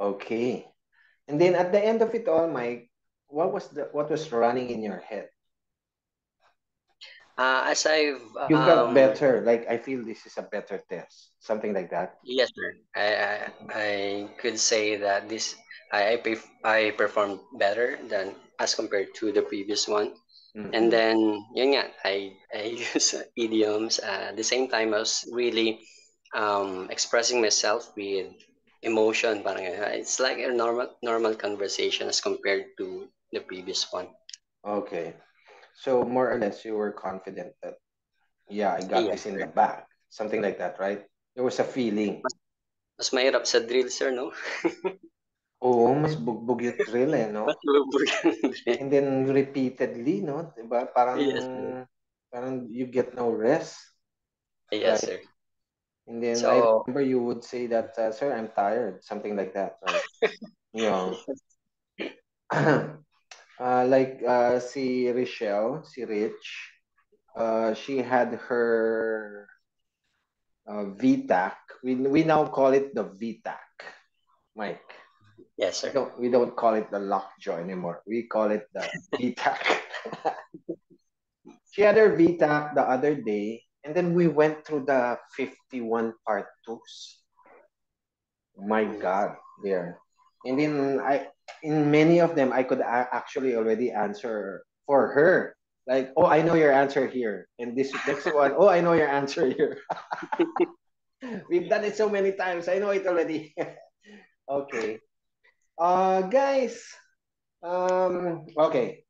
Okay. And then at the end of it all, Mike, what was running in your head? As I've you got better, like I feel this is a better test, something like that. Yes, sir. I could say that I performed better than as compared to the previous one, and then I use idioms. At the same time, I was really expressing myself with emotion. It's like a normal conversation as compared to the previous one. Okay. So more or less, you were confident that, I got this in the bag. Something like that, right? There was a feeling. Mas mahirap sa drill, sir, no? Oo, mas bugbog yung drill, no? Mas bugbog yung drill. And then repeatedly, no? Diba? Parang you get no rest. Yes, right? Sir. And then I remember you would say that, sir, I'm tired. Something like that, right? Si Richelle, si Rich, she had her VTAC. We now call it the VTAC, Mike. Yes, sir. We don't call it the lockjaw anymore. We call it the VTAC. She had her VTAC the other day, and then we went through the 51 part 2s. My God, there. And then in many of them, I could actually already answer for her. Like, oh, I know your answer here. And this next one, oh, I know your answer here. We've done it so many times. I know it already. Okay. Guys. Okay.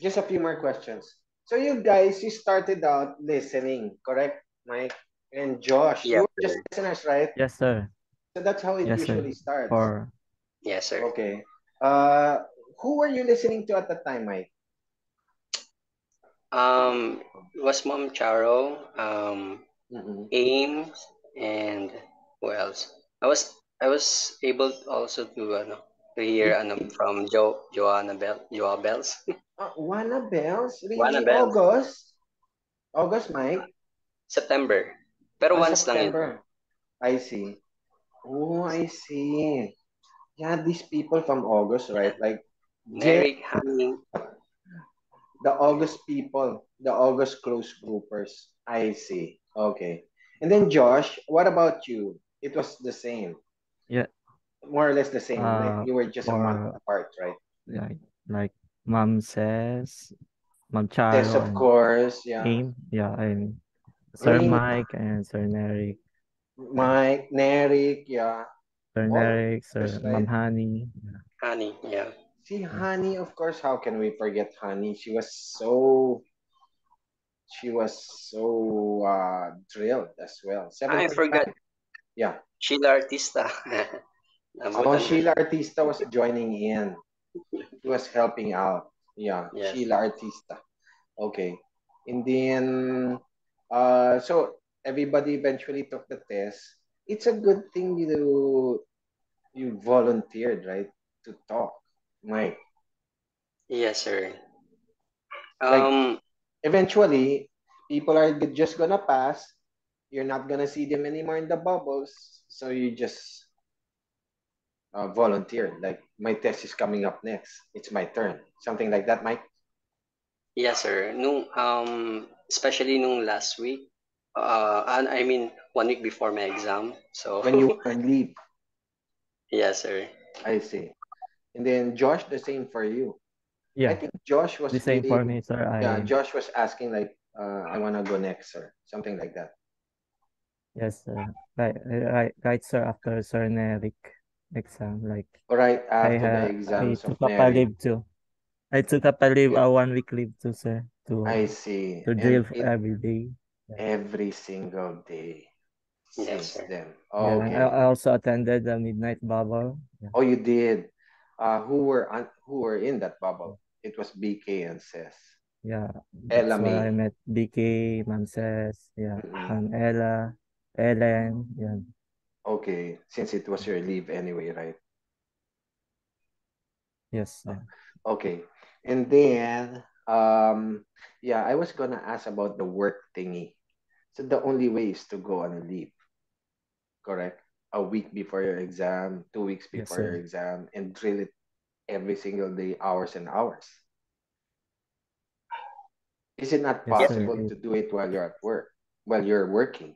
Just a few more questions. So you guys, you started out listening, correct, Mike? And Josh, yeah, you were just listeners, right? Yes, sir. So that's how it usually starts. Or... Yes, sir. Okay. Who were you listening to at the time, Mike? It was Mom Charo, Ames, and who else? I was able also to hear from Wana Bells. Wana Bells? Really? Wana Bells. August, Mike? September. Pero once September. Lang yun. I see. Oh, I see. Yeah, these people from August, right? Like Derek, Honey. The August people, the August close groupers. I see. Okay. And then Josh, what about you? It was the same. Yeah. More or less the same. Like you were just a month apart, right? Like Mom says, Mom Charo. Yes, of course. Yeah. Him, yeah, and Sir Mike and Sir Nery. Mike, Neri, yeah. Sir Derek, Sir Ma'am Honey. Honey, yeah. See, Honey, of course, how can we forget Honey? She was so drilled as well. I forgot. Yeah. Sheila Artista. Oh, Sheila Artista was joining in. She was helping out. Yeah, yes. Sheila Artista. Okay. And then, so... Everybody eventually took the test. It's a good thing you volunteered, right, to talk, Mike? Yes, sir. Like, eventually, people are just gonna pass. You're not gonna see them anymore in the bubbles, so you just volunteered. Like, my test is coming up next. It's my turn. Something like that, Mike? Yes, sir. Especially last week. And I mean 1 week before my exam, so when you can leave. Yes, sir. I see. And then Josh, the same for you. Yeah, I think Josh was the same for me, sir. Yeah, Josh was asking like, I want to go next, sir, something like that. Yes, sir. Right, sir. After Sir Nery exam, like right after the exam, I took up a leave, a 1 week leave too, sir. I see. To drill every day. Every single day since then. Okay. Yeah, I also attended the midnight bubble. Yeah. Oh, you did. Who were in that bubble? It was BK and Cess. Yeah. Ella. I met BK, Ma'am Cess. Yeah. And Ella, Ellen. Yeah. Okay. Since it was your leave anyway, right? Yes, sir. Okay. And then yeah, I was gonna ask about the work thingy. So the only way is to go on a leave, correct? A week before your exam, 2 weeks before your exam, and drill it every single day, hours and hours. Is it not possible to do it while you're at work, while you're working,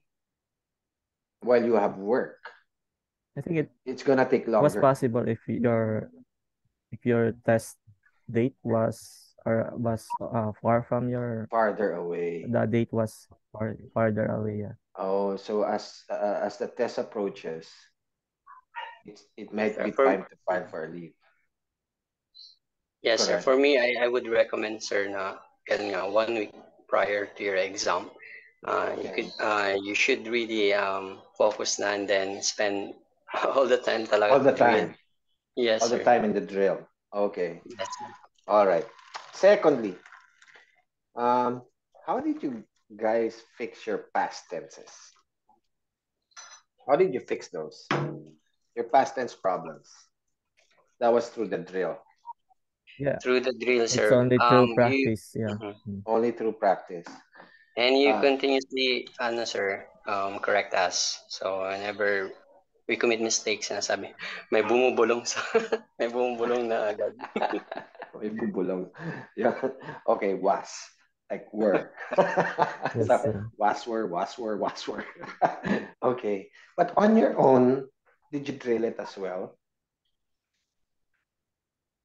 while you have work? I think it's gonna take longer. Was possible if your test date was far from your... Farther away. The date was farther away, yeah. Oh, so as the test approaches, it might be time to file for a leave. Yes, sir. For me, I would recommend, sir, na getting 1 week prior to your exam. You should really focus na and then spend all the time talaga. All the time? Yes, all the time in the drill. Okay. Yes, sir. All right. Secondly, how did you guys fix your past tenses? How did you fix those? Your past tense problems. That was through the drill. Yeah. Through the drill, sir. It's only through practice. Only through practice. And you continuously, correct us. So whenever we commit mistakes, sinasabi. May bumubulong sa may bumubulong na agad. May bumubulong. Yeah. Okay, was. Like were. Yes, so, was were. Okay. But on your own, did you drill it as well?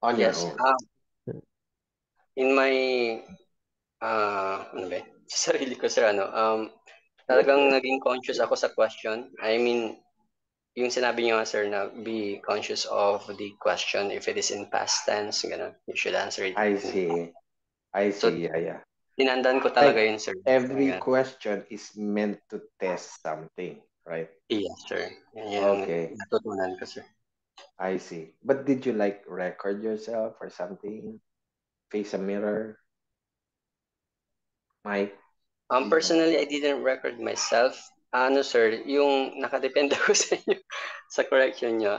On yes. Your own. In my ano ba? Sa sarili ko sir ano, talagang naging conscious ako sa question. I mean, yung sinabi niyo sir na be conscious of the question if it is in past tense, ganun, you should answer it. I see. So, yeah. Tinandaan ko talaga like, yun sir. Every ganun. Question is meant to test something, right? Yeah, sir. Yan okay. Natutunan ko sir. I see. But did you like record yourself or something? Face a mirror? Mike? Personally, I didn't record myself. Ano sir, yung nakadepende ko sa inyo, sa correction nyo.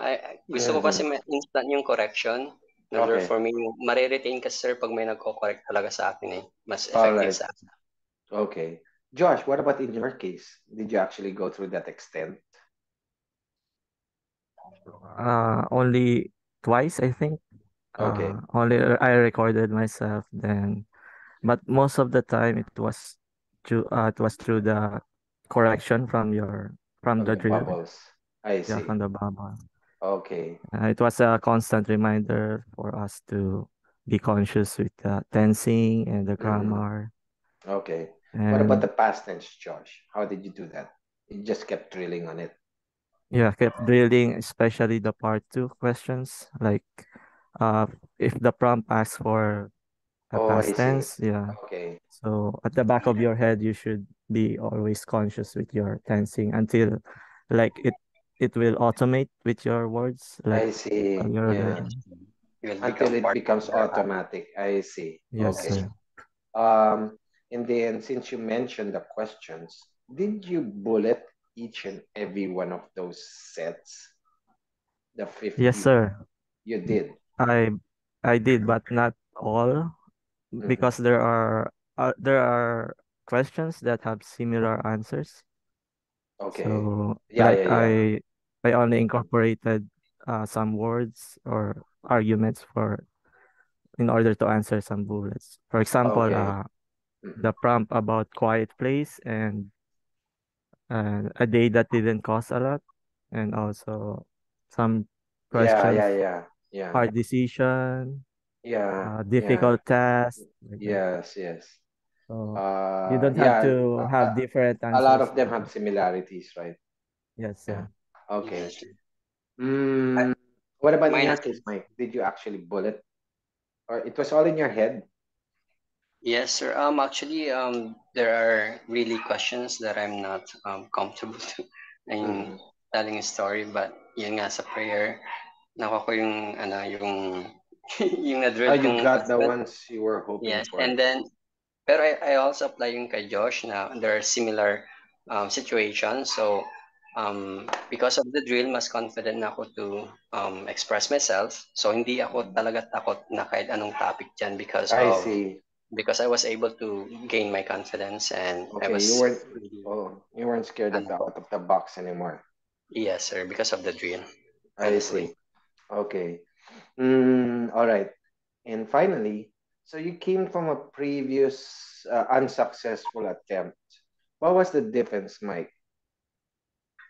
Gusto ko kasi instant yung correction. In order for me, mariretain kasi sir pag may nagko-correct talaga sa akin eh. Mas effective sa akin. Okay. Josh, what about in your case? Did you actually go through that extent? Only twice, I think. Okay. Only I recorded myself then. But most of the time, it was through the correction from the drill. Bubbles. I see. Yeah, from the bubble. Okay. It was a constant reminder for us to be conscious with the tensing and the grammar. Okay. And what about the past tense, Josh? How did you do that? You just kept drilling on it. Yeah, kept drilling, especially the part 2 questions. Like, if the prompt asks for past tense, yeah. Okay. So at the back of your head, you should be always conscious with your tensing until, like it will automate with your words. Like, I see. Yeah. Until it becomes automatic. I see. Yes. Okay. Sir. And then since you mentioned the questions, did you bullet each and every one of those sets? The 50. Yes, sir. You did. I did, but not all. Because there are questions that have similar answers. Okay. So I only incorporated some words or arguments in order to answer some bullets. For example, the prompt about quiet place and a day that didn't cost a lot, and also some questions. Yeah. Hard decision. Yeah, difficult task. Like yes. So you don't have to have different answers. A lot of them have similarities, right? Yes. Yeah. Okay. Yes. What about in your case, Mike? Did you actually bullet, or it was all in your head? Yes, sir. Actually, there are really questions that I'm not comfortable to in telling a story, but yun nga sa prayer, nakuha ko yung ano yung. You got the ones you were hoping for. And then, pero I also apply yung kay Josh na there are similar situations. So, because of the drill, mas confident na ako to express myself. So, hindi ako talaga takot na kahit anong topic dyan because because I was able to gain my confidence and I was... You weren't scared out of the box anymore. Yes, sir. Because of the drill. I see. Okay. All right. And finally, so you came from a previous unsuccessful attempt. What was the difference, Mike?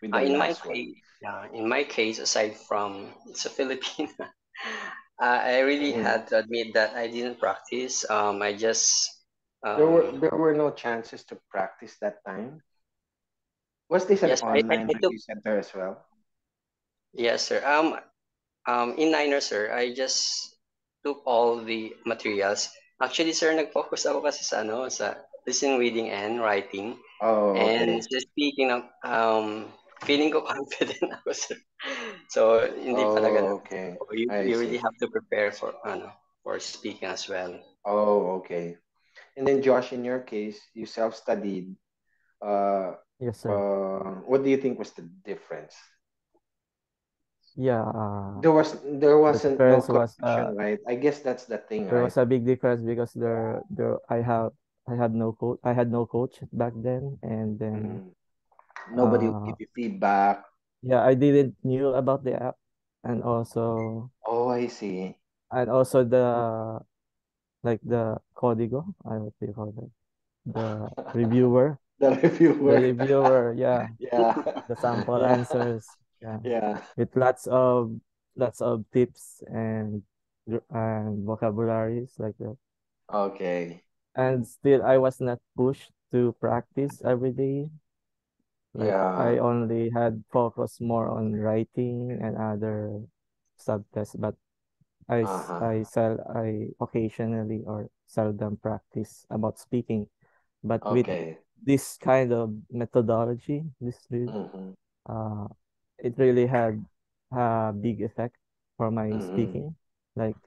In my case, aside from it's a Filipino, I really had to admit that I didn't practice. I just there were no chances to practice that time. Was this an online review center as well? Yes, sir. In Niner, sir, I just took all the materials. Actually, sir, nag-focus ako kasi sa listening, reading, and writing. And just speaking, feeling ko confident ako, sir. So, hindi talaga. Okay. You really have to prepare for speaking as well. Oh, okay. And then, Josh, in your case, you self-studied. Yes, sir. What do you think was the difference? Yeah, there wasn't no competition, right? I guess that's the thing. There was a big difference because I had no coach back then, and then nobody would give you feedback. Yeah, I didn't knew about the app, and also Oh, I see. The the código, I what do you call it? The reviewer, The the reviewer. reviewer, yeah, Yeah. the sample Yeah. answers, yeah, Yeah. with lots of tips and vocabularies like that. Okay. And still, I was not pushed to practice every day. Like Yeah. I only had focus more on writing and other subtests, but Uh-huh. I occasionally or seldom practice about speaking. But with Okay. this kind of methodology, Mm-hmm. uh, it really had a big effect for my Mm-hmm. speaking. Like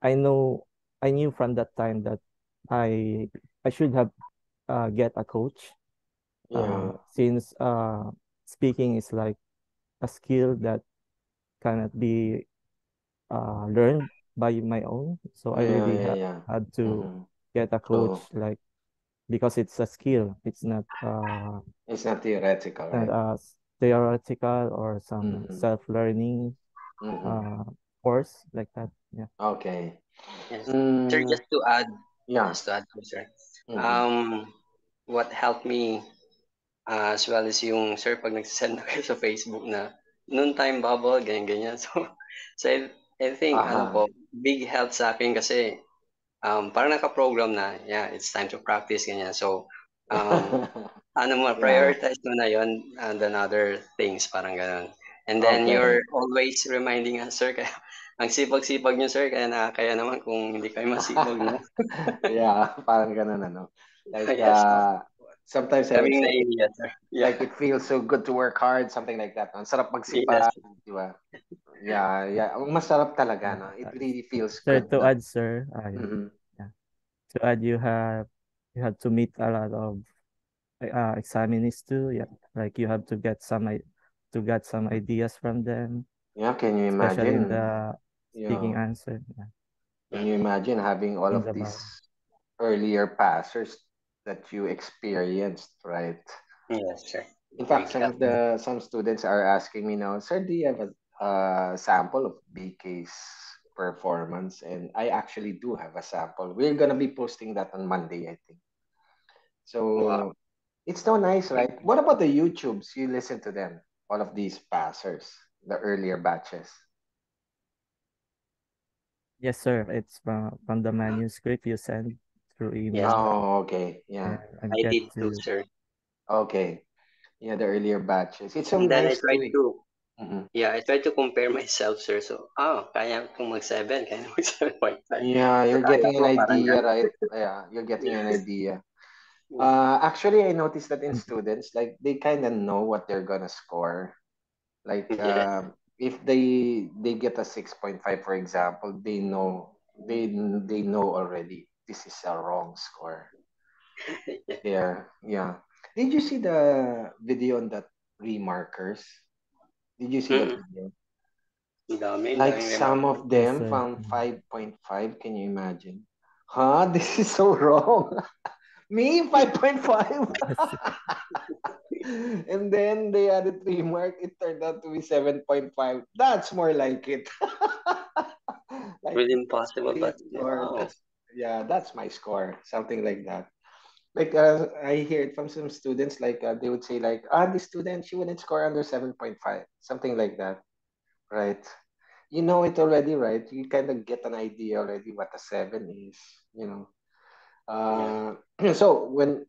I know, I knew from that time that I I should have get a coach, Yeah. Since speaking is like a skill that cannot be learned by my own. So I Yeah, really yeah, yeah. had to Mm-hmm. get a coach, So like because it's a skill. It's not it's not theoretical, and right? Theoretical or some Mm-hmm. self-learning Mm-hmm. uh, course like that. Yeah. Okay. Yes. Sir, Mm, Yeah. just to add, I'm sorry. Mm-hmm. Um, What helped me as well is yung, sir, pag nagsisend na kayo sa Facebook na, noon time bubble, ganyan-ganyan. So, I think, ano Aha. po, big help sa akin kasi, parang naka-program na, yeah, it's time to practice, ganyan. So, um, ano mo, Yeah. prioritize mo na yon and then other things, parang ganun. And then Okay. you're always reminding us, sir, kaya, ang sipag-sipag nyo, sir, kaya naman kung hindi kayo masipag, no? Yeah, parang ganun ano. Like Yes, sometimes I would kaming say naiiyak, sir. Yeah, like it feels so good to work hard, something like that. Ang sarap magsipag, yes. di ba? Ang masarap talaga, no? It really feels Sir, good, to no? add, sir, Mm-hmm. yeah, to add, you have to meet a lot of examinees too. Yeah, like you have to get some ideas from them, Yeah, can you especially in imagine? the Yeah. speaking answer. Yeah, Can you imagine having all things of these about earlier passers that you experienced, right? Yes, sir. In fact, Big help. Some students are asking me now, sir, do you have a sample of BK's performance? And I actually do have a sample. We're gonna be posting that on Monday, I think. Wow. So it's so nice, right? What about the YouTubes? You listen to them, all of these passers, the earlier batches. yes, sir. It's from the manuscript you send through Yes, email, sir. Oh, okay. Yeah. and I I get did too, to sir. Okay. Yeah, the earlier batches. It's so And then nice to. Mhm. I tried to compare myself, sir. So, kaya kong mag-7, kaya mag 7.5. Yeah, So, you're kaya getting an ko, parang idea, ganun. right? Yeah, you're getting an Yes. idea. Actually, I noticed that in students, like they kind of know what they're gonna score. Like Yes. If they get a 6.5, for example, they know already this is a wrong score. Yes. Yeah. Did you see the video on that remarkers? Did you see that Mm-mm. video? Ang Like daming some remarkable. of Yes, them sir. found 5.5. Can you imagine? Huh? This is so wrong. Me, 5.5. Yes, sir. And then they added remark. It turned out to be 7.5. That's more like it. Like Really that's impossible, my but score. wow. That's my score. Something like that. Like I hear it from some students. Like they would say like, this student she wouldn't score under 7.5. Something like that, right? You know it already, right? You kind of get an idea already what a 7 is. You know. Yeah. So when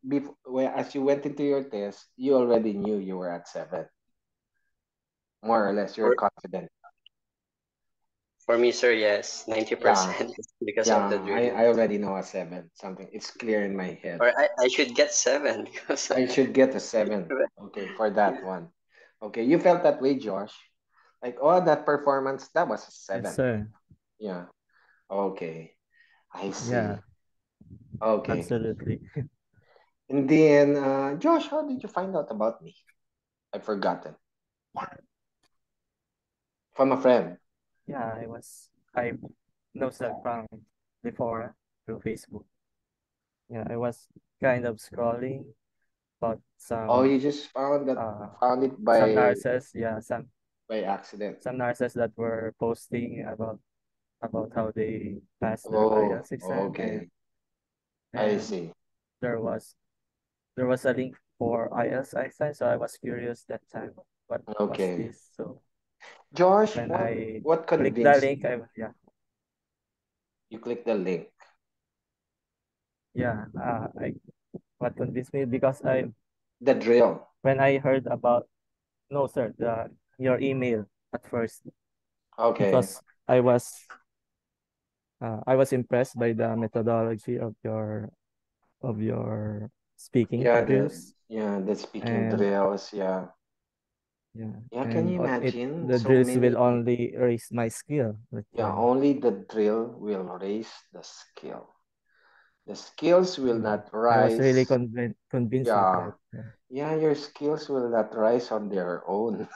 as you went into your test, you already knew you were at 7, more or less. You were For, confident. for me, sir, yes, Yeah, 90% because of the I dream. already know a 7. Something it's clear in my head. Or I should get 7 because I should get a 7. Okay, for that one. Okay, you felt that way, Josh. Like, oh, that performance that was a Yes, 7. sir. Yeah. Okay, I Yeah, see. Okay, absolutely. and then Josh, how did you find out about me? I've forgotten from a friend. Yeah, I knows that from before through Facebook. Yeah, I was kind of scrolling about some. Oh, you just found that found it by some nurses, yeah, some by accident. Some nurses that were posting about how they passed their IELTS exam. Okay, I see. There was a link for IELTS exam, so I was curious that time. What was this? So, Josh, what convinced the link? You click the link. Yeah, what convinced me because the drill. When I heard about your email at first. Okay. Because I was impressed by the methodology of your speaking. Yeah, the speaking drills. Yeah. Yeah, can you imagine? The drills will only raise my skill. Yeah, only the drill will raise the skill. The skills will not rise. I was really convinced. Yeah. Yeah, your skills will not rise on their own.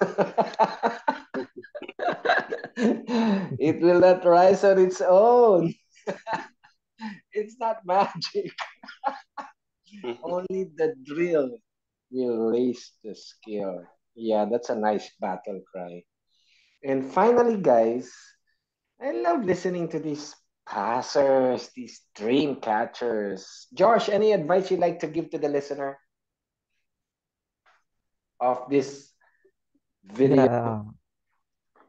It will not rise on its own. It's not magic. Only the drill will raise the skill. Yeah, that's a nice battle cry. And finally, guys, I love listening to these passers, these dream catchers. Josh, any advice you'd like to give to the listener of this video? Yeah.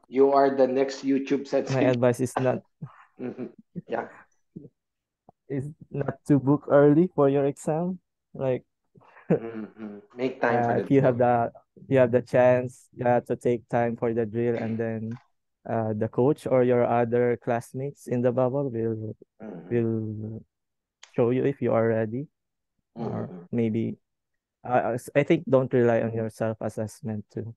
You are the next YouTube sensei. My advice is not to book early for your exam. Like, make time for it. If you have the chance to take time for the drill, and then the coach or your other classmates in the bubble will show you if you are ready. Or maybe I think don't rely on your self-assessment too.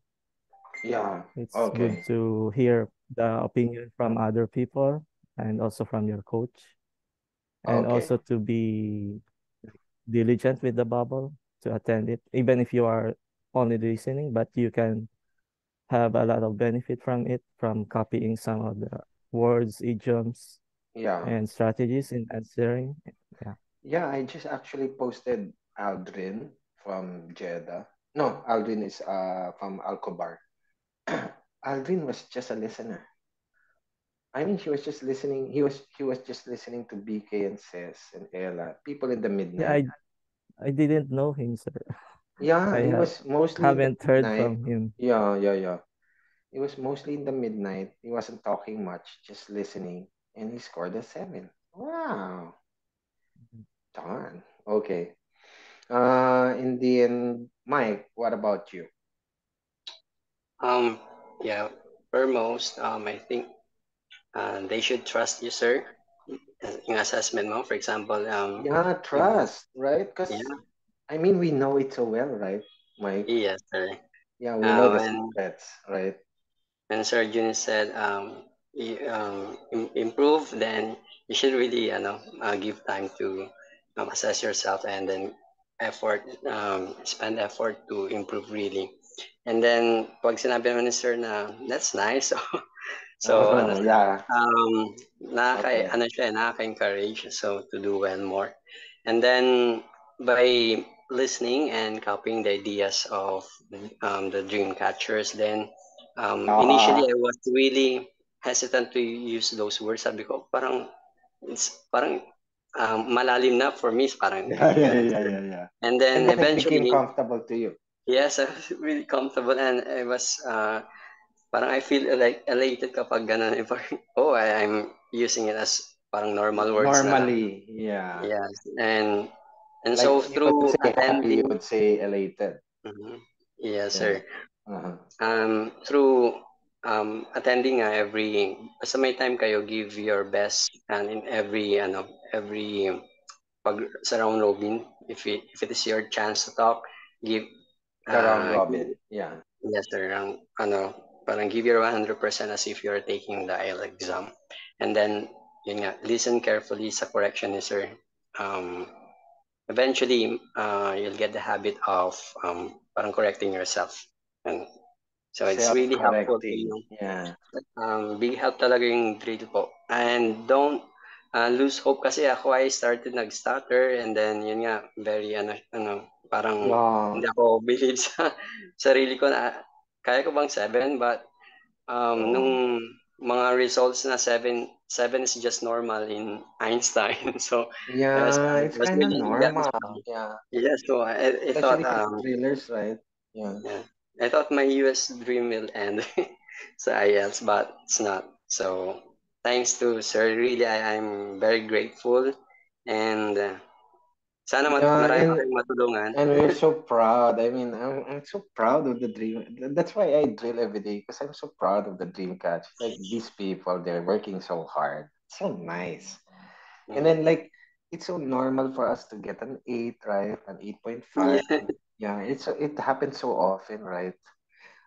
Yeah, it's good to hear the opinion from other people and also from your coach, and also to be diligent with the bubble, to attend it, even if you are only listening, but you can have a lot of benefit from it, from copying some of the words, idioms, and strategies in answering. Yeah, I just actually posted Aldrin from Jeddah. No, Aldrin is from Alcobar. Aldrin was just a listener. I mean, she was just listening. He was just listening to BK and Cez and Ella, people in the midnight. Yeah, I didn't know him, sir. Yeah, haven't heard from him. Yeah. He was mostly in the midnight. He wasn't talking much, just listening, and he scored a 7. Wow. Darn. Okay. In the end, Mike, what about you? Yeah. Foremost, I think they should trust you, sir. In assessment, for example. Trust, right? Because I mean, we know it so well, right, Mike? Yes, sir. Yeah, we know the secrets, right? And Sir Junior said, improve, then you should really, give time to assess yourself, and then spend effort to improve, really. And then, pag sinabi naman ni Sir na, that's nice. So, nakaka-encourage, so to do well more. And then, by listening and copying the ideas of the dream catchers, then initially I was really hesitant to use those words. Sabi ko, parang malalim na for me. Parang And then eventually it became comfortable to you. Yes, I was really comfortable, and I was parang I feel like elated kapag ganun. I'm using it as parang normal words. Normally, yeah. And like so through attending, you would say elated. Yes, sir. Through attending every, sa may time kayo, give your best, and in every every sa round robin, if it is your chance to talk, give the round robin. Yeah. Yes, sir. Parang give your 100% as if you are taking the IELTS exam, and then listen carefully sa correction, sir. Eventually, you'll get the habit of parang correcting yourself, and so it's really helpful to you. Big help talaga yung drill po. And don't lose hope kasi ako. I started nag-stutter and then yun nga, very parang wow. Hindi ako believe sa sarili ko na kaya ko bang 7, but nung mga results na 7 is just normal in Einstein. So yeah, it's kind of normal. Yeah, so I thought thrillers, right? Yeah. I thought my US dream will end so IELTS, but it's not. So thanks to Sir, really I'm very grateful, and sana maraming matulungan. And we're so proud. I mean, I'm so proud of the dream. That's why I drill every day, because I'm so proud of the dream catch. Like these people, they're working so hard. So nice. And then like it's so normal for us to get an 8, right? An 8.5. Yeah, it happens so often, right?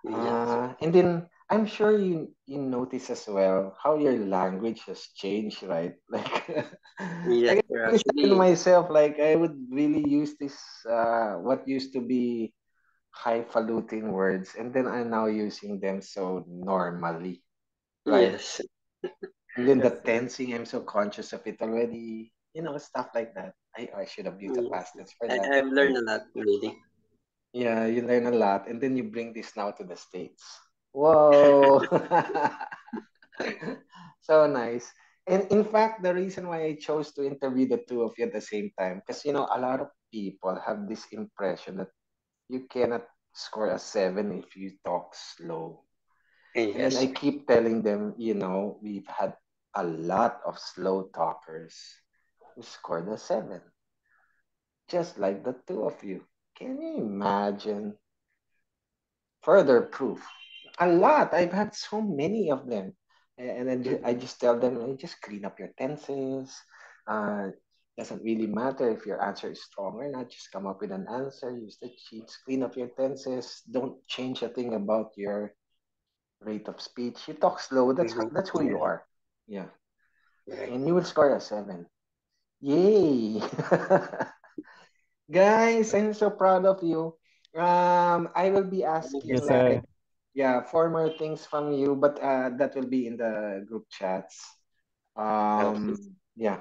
And then I'm sure you notice as well how your language has changed, right? Like, I question myself, like I would really use this what used to be highfalutin words, and then I'm now using them so normally, right? Yes. And then the tensing, I'm so conscious of it already. You know, stuff like that. I should have used the past tense for that. I've learned a lot, really. Yeah, you learn a lot, and then you bring this now to the States. Whoa! So nice. And in fact, the reason why I chose to interview the two of you at the same time, because you know, a lot of people have this impression that you cannot score a 7 if you talk slow. Yes. And I keep telling them, you know, we've had a lot of slow talkers who scored a 7, just like the two of you. Can you imagine? Further proof. A lot. I've had so many of them. And then I just tell them, just clean up your tenses. Doesn't really matter if your answer is strong or not. Just come up with an answer. Use the cheats. Clean up your tenses. Don't change a thing about your rate of speech. You talk slow. That's who you are. Yeah. And you will score a 7. Yay! Guys, I'm so proud of you. I will be asking... Yes, sir. Yeah, 4 more things from you, but that will be in the group chats. Yeah.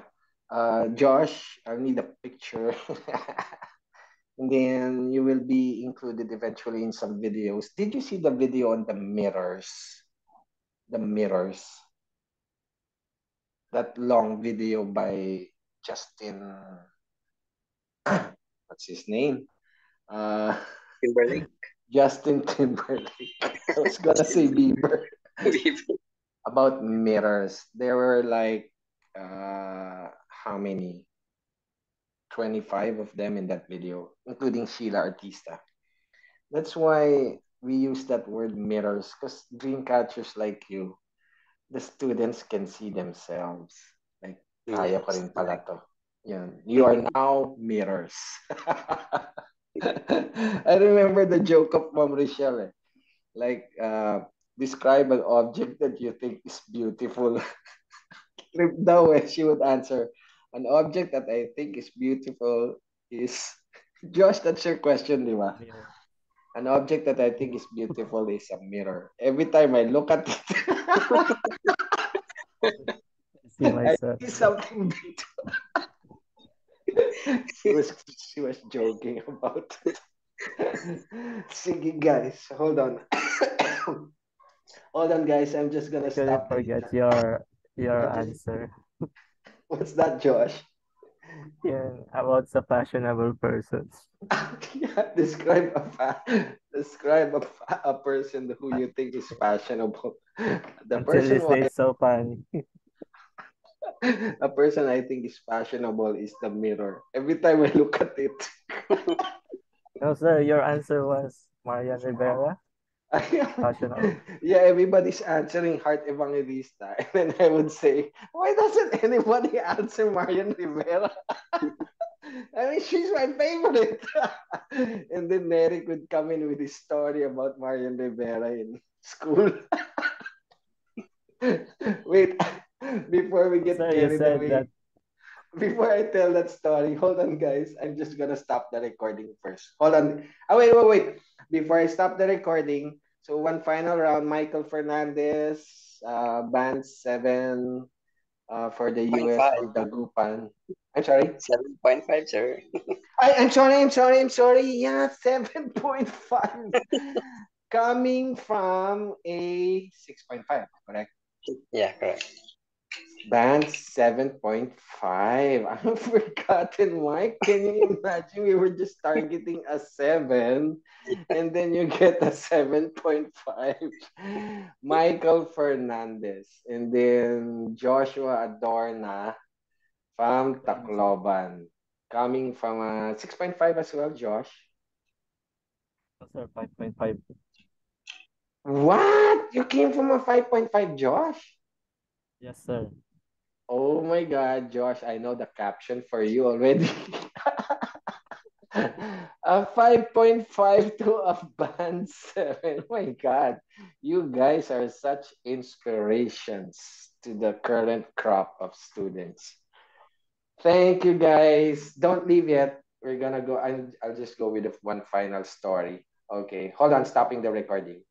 Josh, I need a picture. And then you will be included eventually in some videos. Did you see the video on the mirrors? The mirrors. That long video by Justin... What's his name? Timberlake. Justin Timberlake. I was gonna say Bieber. About mirrors. There were like how many? 25 of them in that video, including Sheila Artista. That's why we use that word mirrors, because dream catchers like you, the students can see themselves. Like, kaya ko rin pala to. Yeah, you are now mirrors. I remember the joke of Mom Richelle. Eh? Like, describe an object that you think is beautiful. Trip daw eh, she would answer, an object that I think is beautiful is... Josh, that's your question, di ba? Yeah. An object that I think is beautiful is a mirror. Every time I look at it, I see something beautiful. She was joking about it. Sige guys, hold on guys, I'm just gonna stop. Forget your answer. What's that, Josh? Yeah, about the fashionable persons. Yeah, describe a person who you think is fashionable. The person is so funny. A person I think is fashionable is the mirror. Every time I look at it. No, sir, your answer was Marian Rivera. Fashionable. Yeah, everybody's answering Heart Evangelista. And then I would say, why doesn't anybody answer Marian Rivera? I mean, she's my favorite. And then Derek would come in with his story about Marian Rivera in school. Wait. Before we get carried away, before I tell that story, hold on, guys. I'm just gonna stop the recording first. Hold on. Oh, wait. Before I stop the recording, so one final round. Michael Fernandez, band 7, for the US in Dagupan. I'm sorry? 7.5, sir. I'm sorry. Yeah, 7.5. Coming from a 6.5, correct? Yeah, correct. Band 7.5. I've forgotten, Mike. Can you imagine we were just targeting a 7 and then you get a 7.5? Michael Fernandez and then Joshua Adorna from Tacloban. Coming from a 6.5 as well, Josh. Sir, 5.5. What? You came from a 5.5, Josh? Yes, sir. Oh my God, Josh, I know the caption for you already. A 5.5 to a band 7. Oh my God, you guys are such inspirations to the current crop of students. Thank you, guys. Don't leave yet. We're gonna go. I'll just go with one final story. Okay, hold on, stopping the recording.